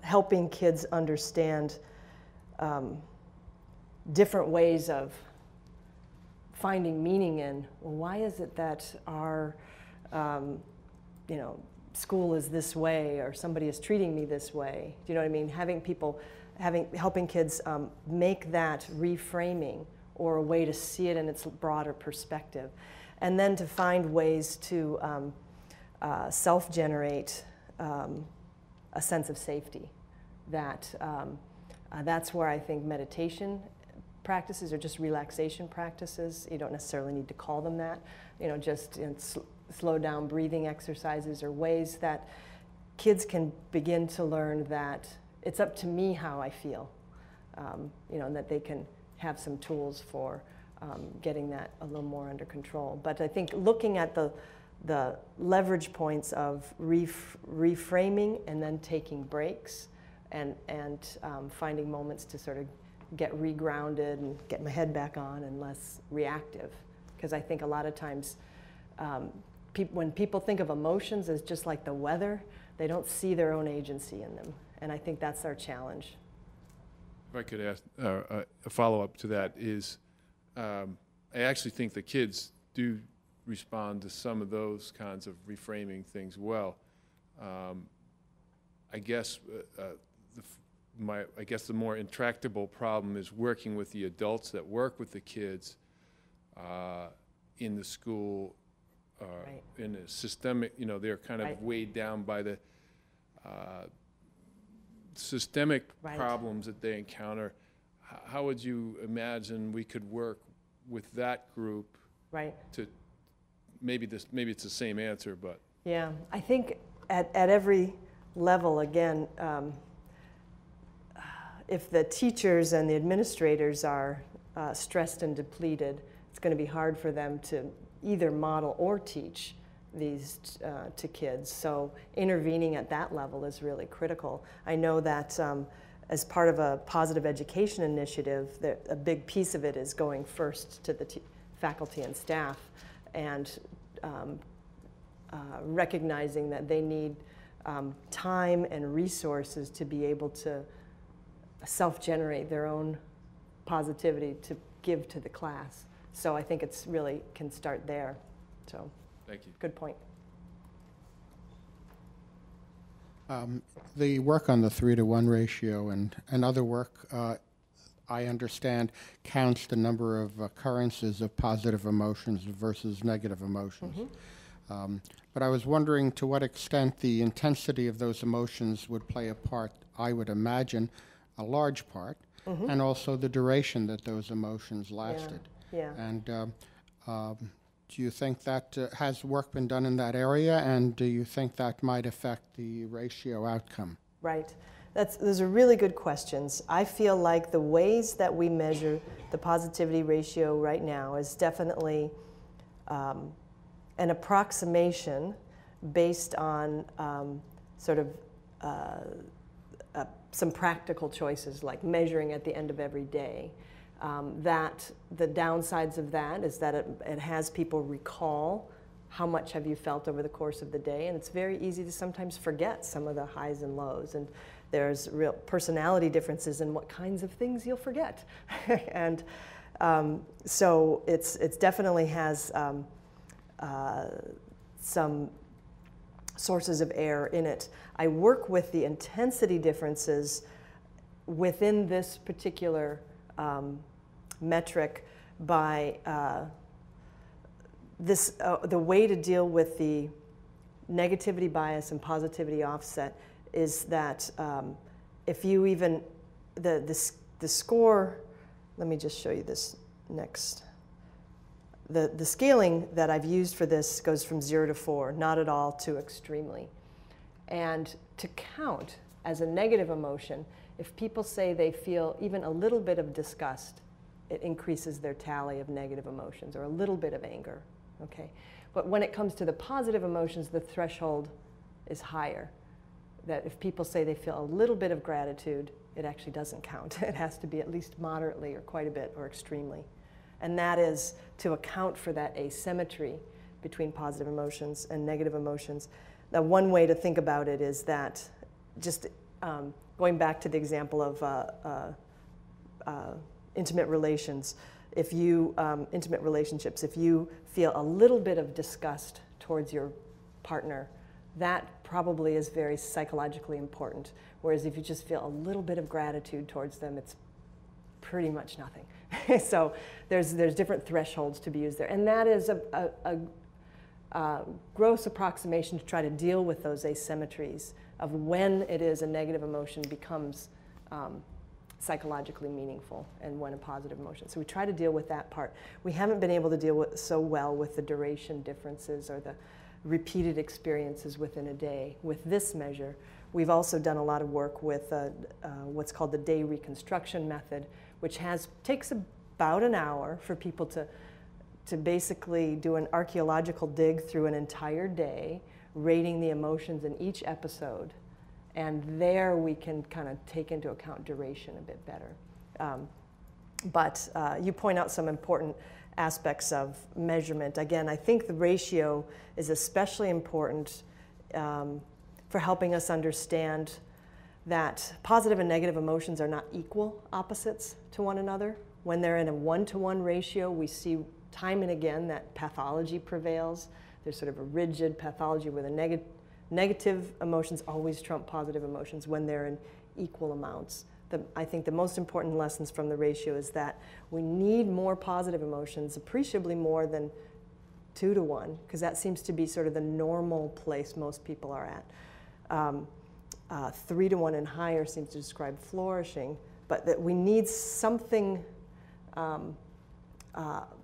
helping kids understand different ways of finding meaning in, well, why is it that our you know, school is this way, or somebody is treating me this way? Do you know what I mean? Having people, helping kids make that reframing or a way to see it in its broader perspective. And then to find ways to self-generate a sense of safety. That, that's where I think meditation practices or just relaxation practices, you don't necessarily need to call them that, you know, just slow down breathing exercises or ways that kids can begin to learn that it's up to me how I feel, you know, and that they can have some tools for getting that a little more under control. But I think looking at the leverage points of reframing and then taking breaks and finding moments to sort of get regrounded and get my head back on and less reactive. Because I think a lot of times when people think of emotions as just like the weather, they don't see their own agency in them. And I think that's our challenge. If I could ask a follow-up to that is, I actually think the kids do respond to some of those kinds of reframing things well. I guess the more intractable problem is working with the adults that work with the kids in the school right. In a systemic, you know, they're kind of right. weighed down by the systemic right. problems that they encounter. How would you imagine we could work with that group right. to maybe it's the same answer, but. Yeah, I think at every level, again, if the teachers and the administrators are stressed and depleted, it's going to be hard for them to either model or teach these to kids. So intervening at that level is really critical. I know that as part of a positive education initiative, a big piece of it is going first to the faculty and staff and recognizing that they need time and resources to be able to self-generate their own positivity to give to the class. So I think it's really can start there. So thank you. Good point. The work on the 3-to-1 ratio and other work, I understand, counts the number of occurrences of positive emotions versus negative emotions. Mm-hmm. But I was wondering to what extent the intensity of those emotions would play a part, I would imagine, a large part, mm-hmm. and also the duration that those emotions lasted. Yeah. Yeah. And do you think that has work been done in that area, and do you think that might affect the ratio outcome? Right. Those are really good questions. I feel like the ways that we measure the positivity ratio right now is definitely an approximation based on sort of some practical choices, like measuring at the end of every day. That the downsides of that is that it has people recall how much have you felt over the course of the day, and it's very easy to sometimes forget some of the highs and lows, and there's real personality differences in what kinds of things you'll forget. And so it definitely has some sources of error in it. I work with the intensity differences within this particular metric by the way to deal with the negativity bias and positivity offset is that if you even, the score, let me just show you this next. The scaling that I've used for this goes from 0 to 4, not at all to extremely. And to count as a negative emotion, if people say they feel even a little bit of disgust, it increases their tally of negative emotions, or a little bit of anger. Okay, but when it comes to the positive emotions, the threshold is higher. That if people say they feel a little bit of gratitude, it actually doesn't count. It has to be at least moderately, or quite a bit, or extremely. And that is to account for that asymmetry between positive emotions and negative emotions. Now, one way to think about it is that just going back to the example of intimate relations, if you, intimate relationships, if you feel a little bit of disgust towards your partner, that probably is very psychologically important. Whereas if you just feel a little bit of gratitude towards them, it's pretty much nothing. So there's different thresholds to be used there. And that is a gross approximation to try to deal with those asymmetries of when it is a negative emotion becomes psychologically meaningful and when a positive emotion. So we try to deal with that part. We haven't been able to deal with so well with the duration differences or the repeated experiences within a day with this measure. We've also done a lot of work with what's called the day reconstruction method, which takes about an hour for people to basically do an archaeological dig through an entire day, rating the emotions in each episode. And there we can kind of take into account duration a bit better. But you point out some important aspects of measurement. Again, I think the ratio is especially important for helping us understand that positive and negative emotions are not equal opposites to one another. When they're in a one-to-one ratio, we see time and again that pathology prevails. There's sort of a rigid pathology where the negative emotions always trump positive emotions when they're in equal amounts. I think the most important lessons from the ratio is that we need more positive emotions, appreciably more than 2 to 1, because that seems to be sort of the normal place most people are at. 3 to 1 and higher seems to describe flourishing, but that we need something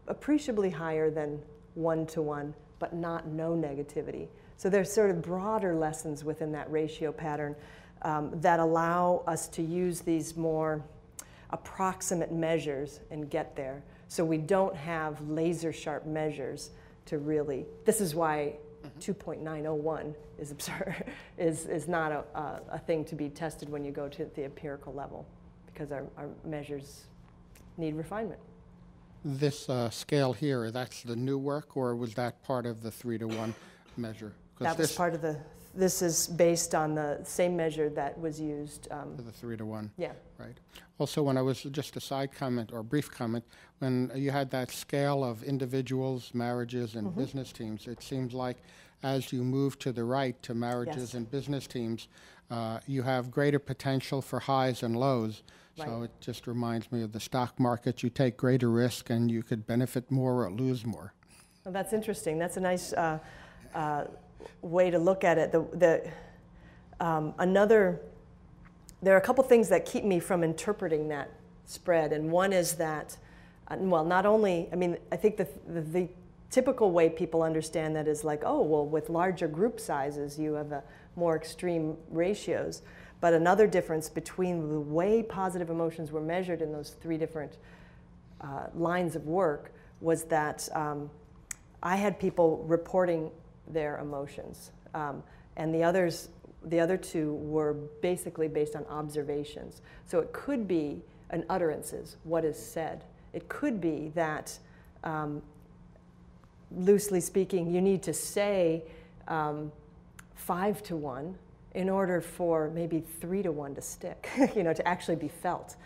appreciably higher than 1 to 1, but not no negativity. So there's sort of broader lessons within that ratio pattern that allow us to use these more approximate measures and get there. So we don't have laser sharp measures to really, this is why 2.901 is absurd, is not a thing to be tested when you go to the empirical level, because our measures need refinement. This scale here, that's the new work, or was that part of the 3 to 1 measure? That was part of the, this is based on the same measure that was used. For the 3 to 1. Yeah. Right. Also, when I was, just a side comment or brief comment, when you had that scale of individuals, marriages, and business teams, it seems like as you move to the right to marriages and business teams, you have greater potential for highs and lows. Right. So it just reminds me of the stock market. You take greater risk and you could benefit more or lose more. Well, that's interesting. That's a nice way to look at it. There are a couple things that keep me from interpreting that spread, and one is that, well, not only, I mean, I think the typical way people understand that is like, oh, well, with larger group sizes, you have more extreme ratios. But another difference between the way positive emotions were measured in those three different lines of work was that I had people reporting their emotions, and the other two were basically based on observations. So it could be an utterances, what is said. It could be that loosely speaking, you need to say 5 to 1 in order for maybe 3 to 1 to stick, you know, to actually be felt.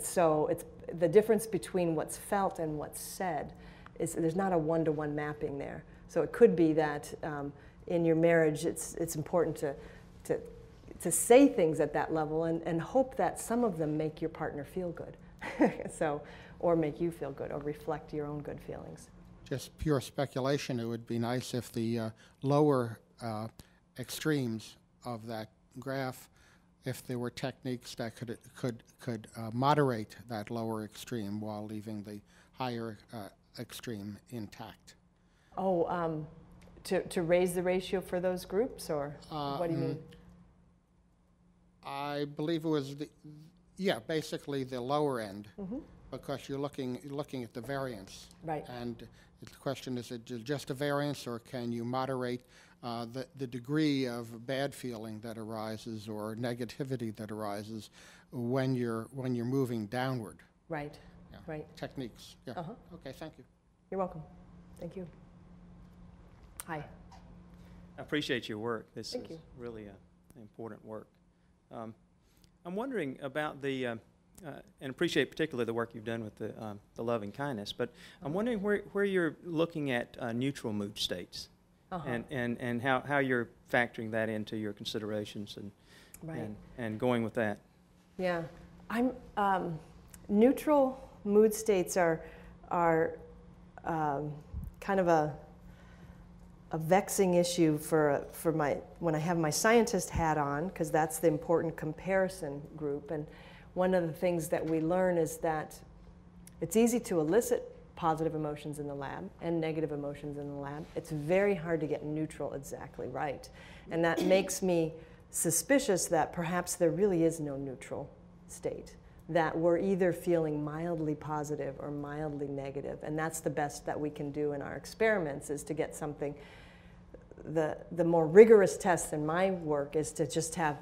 So it's the difference between what's felt and what's said is there's not a one-to-one mapping there. So it could be that in your marriage, it's important to say things at that level and hope that some of them make your partner feel good, so, or make you feel good, or reflect your own good feelings. Just pure speculation, it would be nice if the lower extremes of that graph, if there were techniques that could moderate that lower extreme while leaving the higher extreme intact. Oh, to raise the ratio for those groups, or what do you mean? I believe it was the, yeah, basically the lower end, because you're looking at the variance, right? And the question is, it just a variance, or can you moderate the degree of bad feeling that arises or negativity that arises when you're moving downward? Right. Yeah. Right. Techniques. Yeah. Okay. Thank you. You're welcome. Thank you. Hi. I appreciate your work. This is really important work. I'm wondering about the, and appreciate particularly the work you've done with the love and kindness, but I'm wondering where you're looking at neutral mood states and how you're factoring that into your considerations and going with that. Yeah, I'm, neutral mood states are kind of a vexing issue for my, when I have my scientist hat on, because that's the important comparison group. And one of the things that we learn is that it's easy to elicit positive emotions in the lab and negative emotions in the lab. It's very hard to get neutral exactly right. And that makes me suspicious that perhaps there really is no neutral state, that we're either feeling mildly positive or mildly negative. And that's the best that we can do in our experiments, is to get something. The more rigorous test in my work is to just have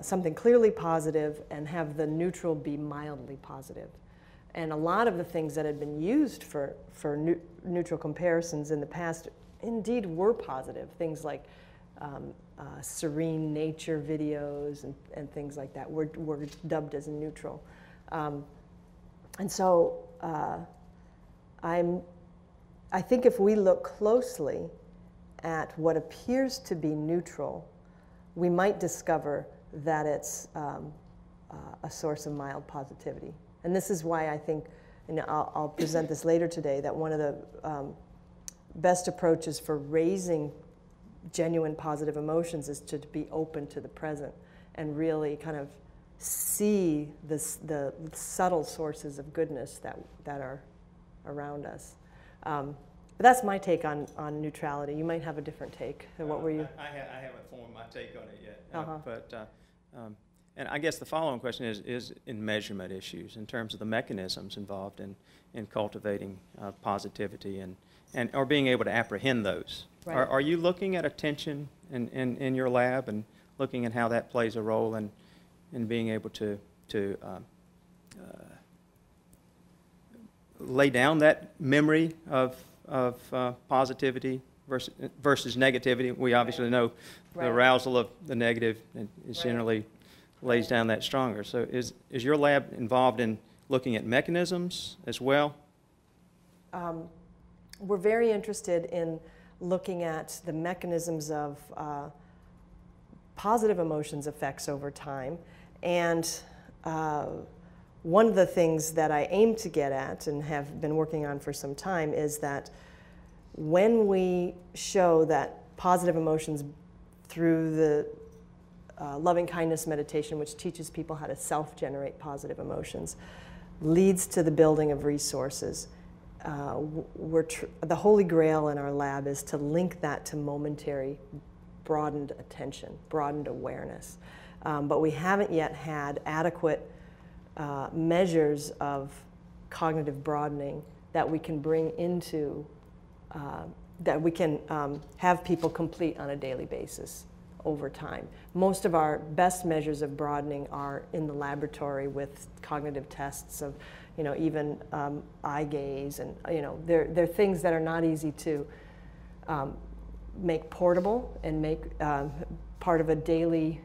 something clearly positive and have the neutral be mildly positive. And a lot of the things that had been used for neutral comparisons in the past indeed were positive, things like serene nature videos and things like that were dubbed as neutral. And so I think if we look closely at what appears to be neutral, we might discover that it's a source of mild positivity. And this is why I think, and I'll present this later today, that one of the best approaches for raising genuine positive emotions is to be open to the present and really kind of see the subtle sources of goodness that are around us. But that's my take on neutrality. You might have a different take. What were you? I haven't formed my take on it yet. And I guess the following question is in measurement issues, in terms of the mechanisms involved in cultivating positivity and or being able to apprehend those. Right. Are you looking at attention in your lab and looking at how that plays a role in being able to lay down that memory of positivity versus negativity? We obviously know the arousal of the negative is generally lays down that stronger. So is your lab involved in looking at mechanisms as well? We're very interested in looking at the mechanisms of positive emotions effects over time. And one of the things that I aim to get at and have been working on for some time is that when we show that positive emotions through the loving kindness meditation, which teaches people how to self-generate positive emotions, leads to the building of resources. The holy grail in our lab is to link that to momentary broadened attention, broadened awareness. But we haven't yet had adequate measures of cognitive broadening that we can bring into, that we can have people complete on a daily basis over time. Most of our best measures of broadening are in the laboratory with cognitive tests of, you know, even eye gaze, and, you know, they're things that are not easy to make portable and make part of a daily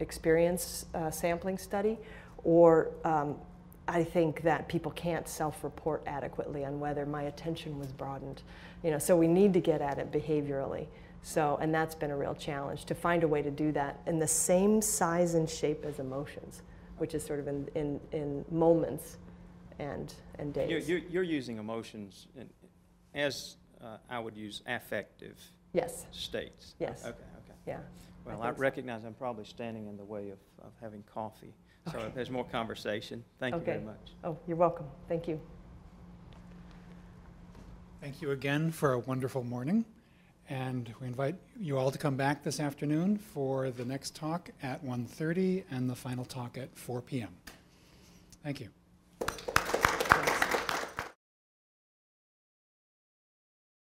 experience sampling study, or I think that people can't self-report adequately on whether my attention was broadened, you know, so we need to get at it behaviorally. So, and that's been a real challenge, to find a way to do that in the same size and shape as emotions, which is sort of in moments and days. You're using emotions as I would use affective states. Yes. Okay, okay. Yeah. Well, I recognize I'm probably standing in the way of having coffee. So if there's more conversation, thank you very much. Oh, you're welcome. Thank you. Thank you again for a wonderful morning. And we invite you all to come back this afternoon for the next talk at 1:30 and the final talk at 4 p.m. Thank you.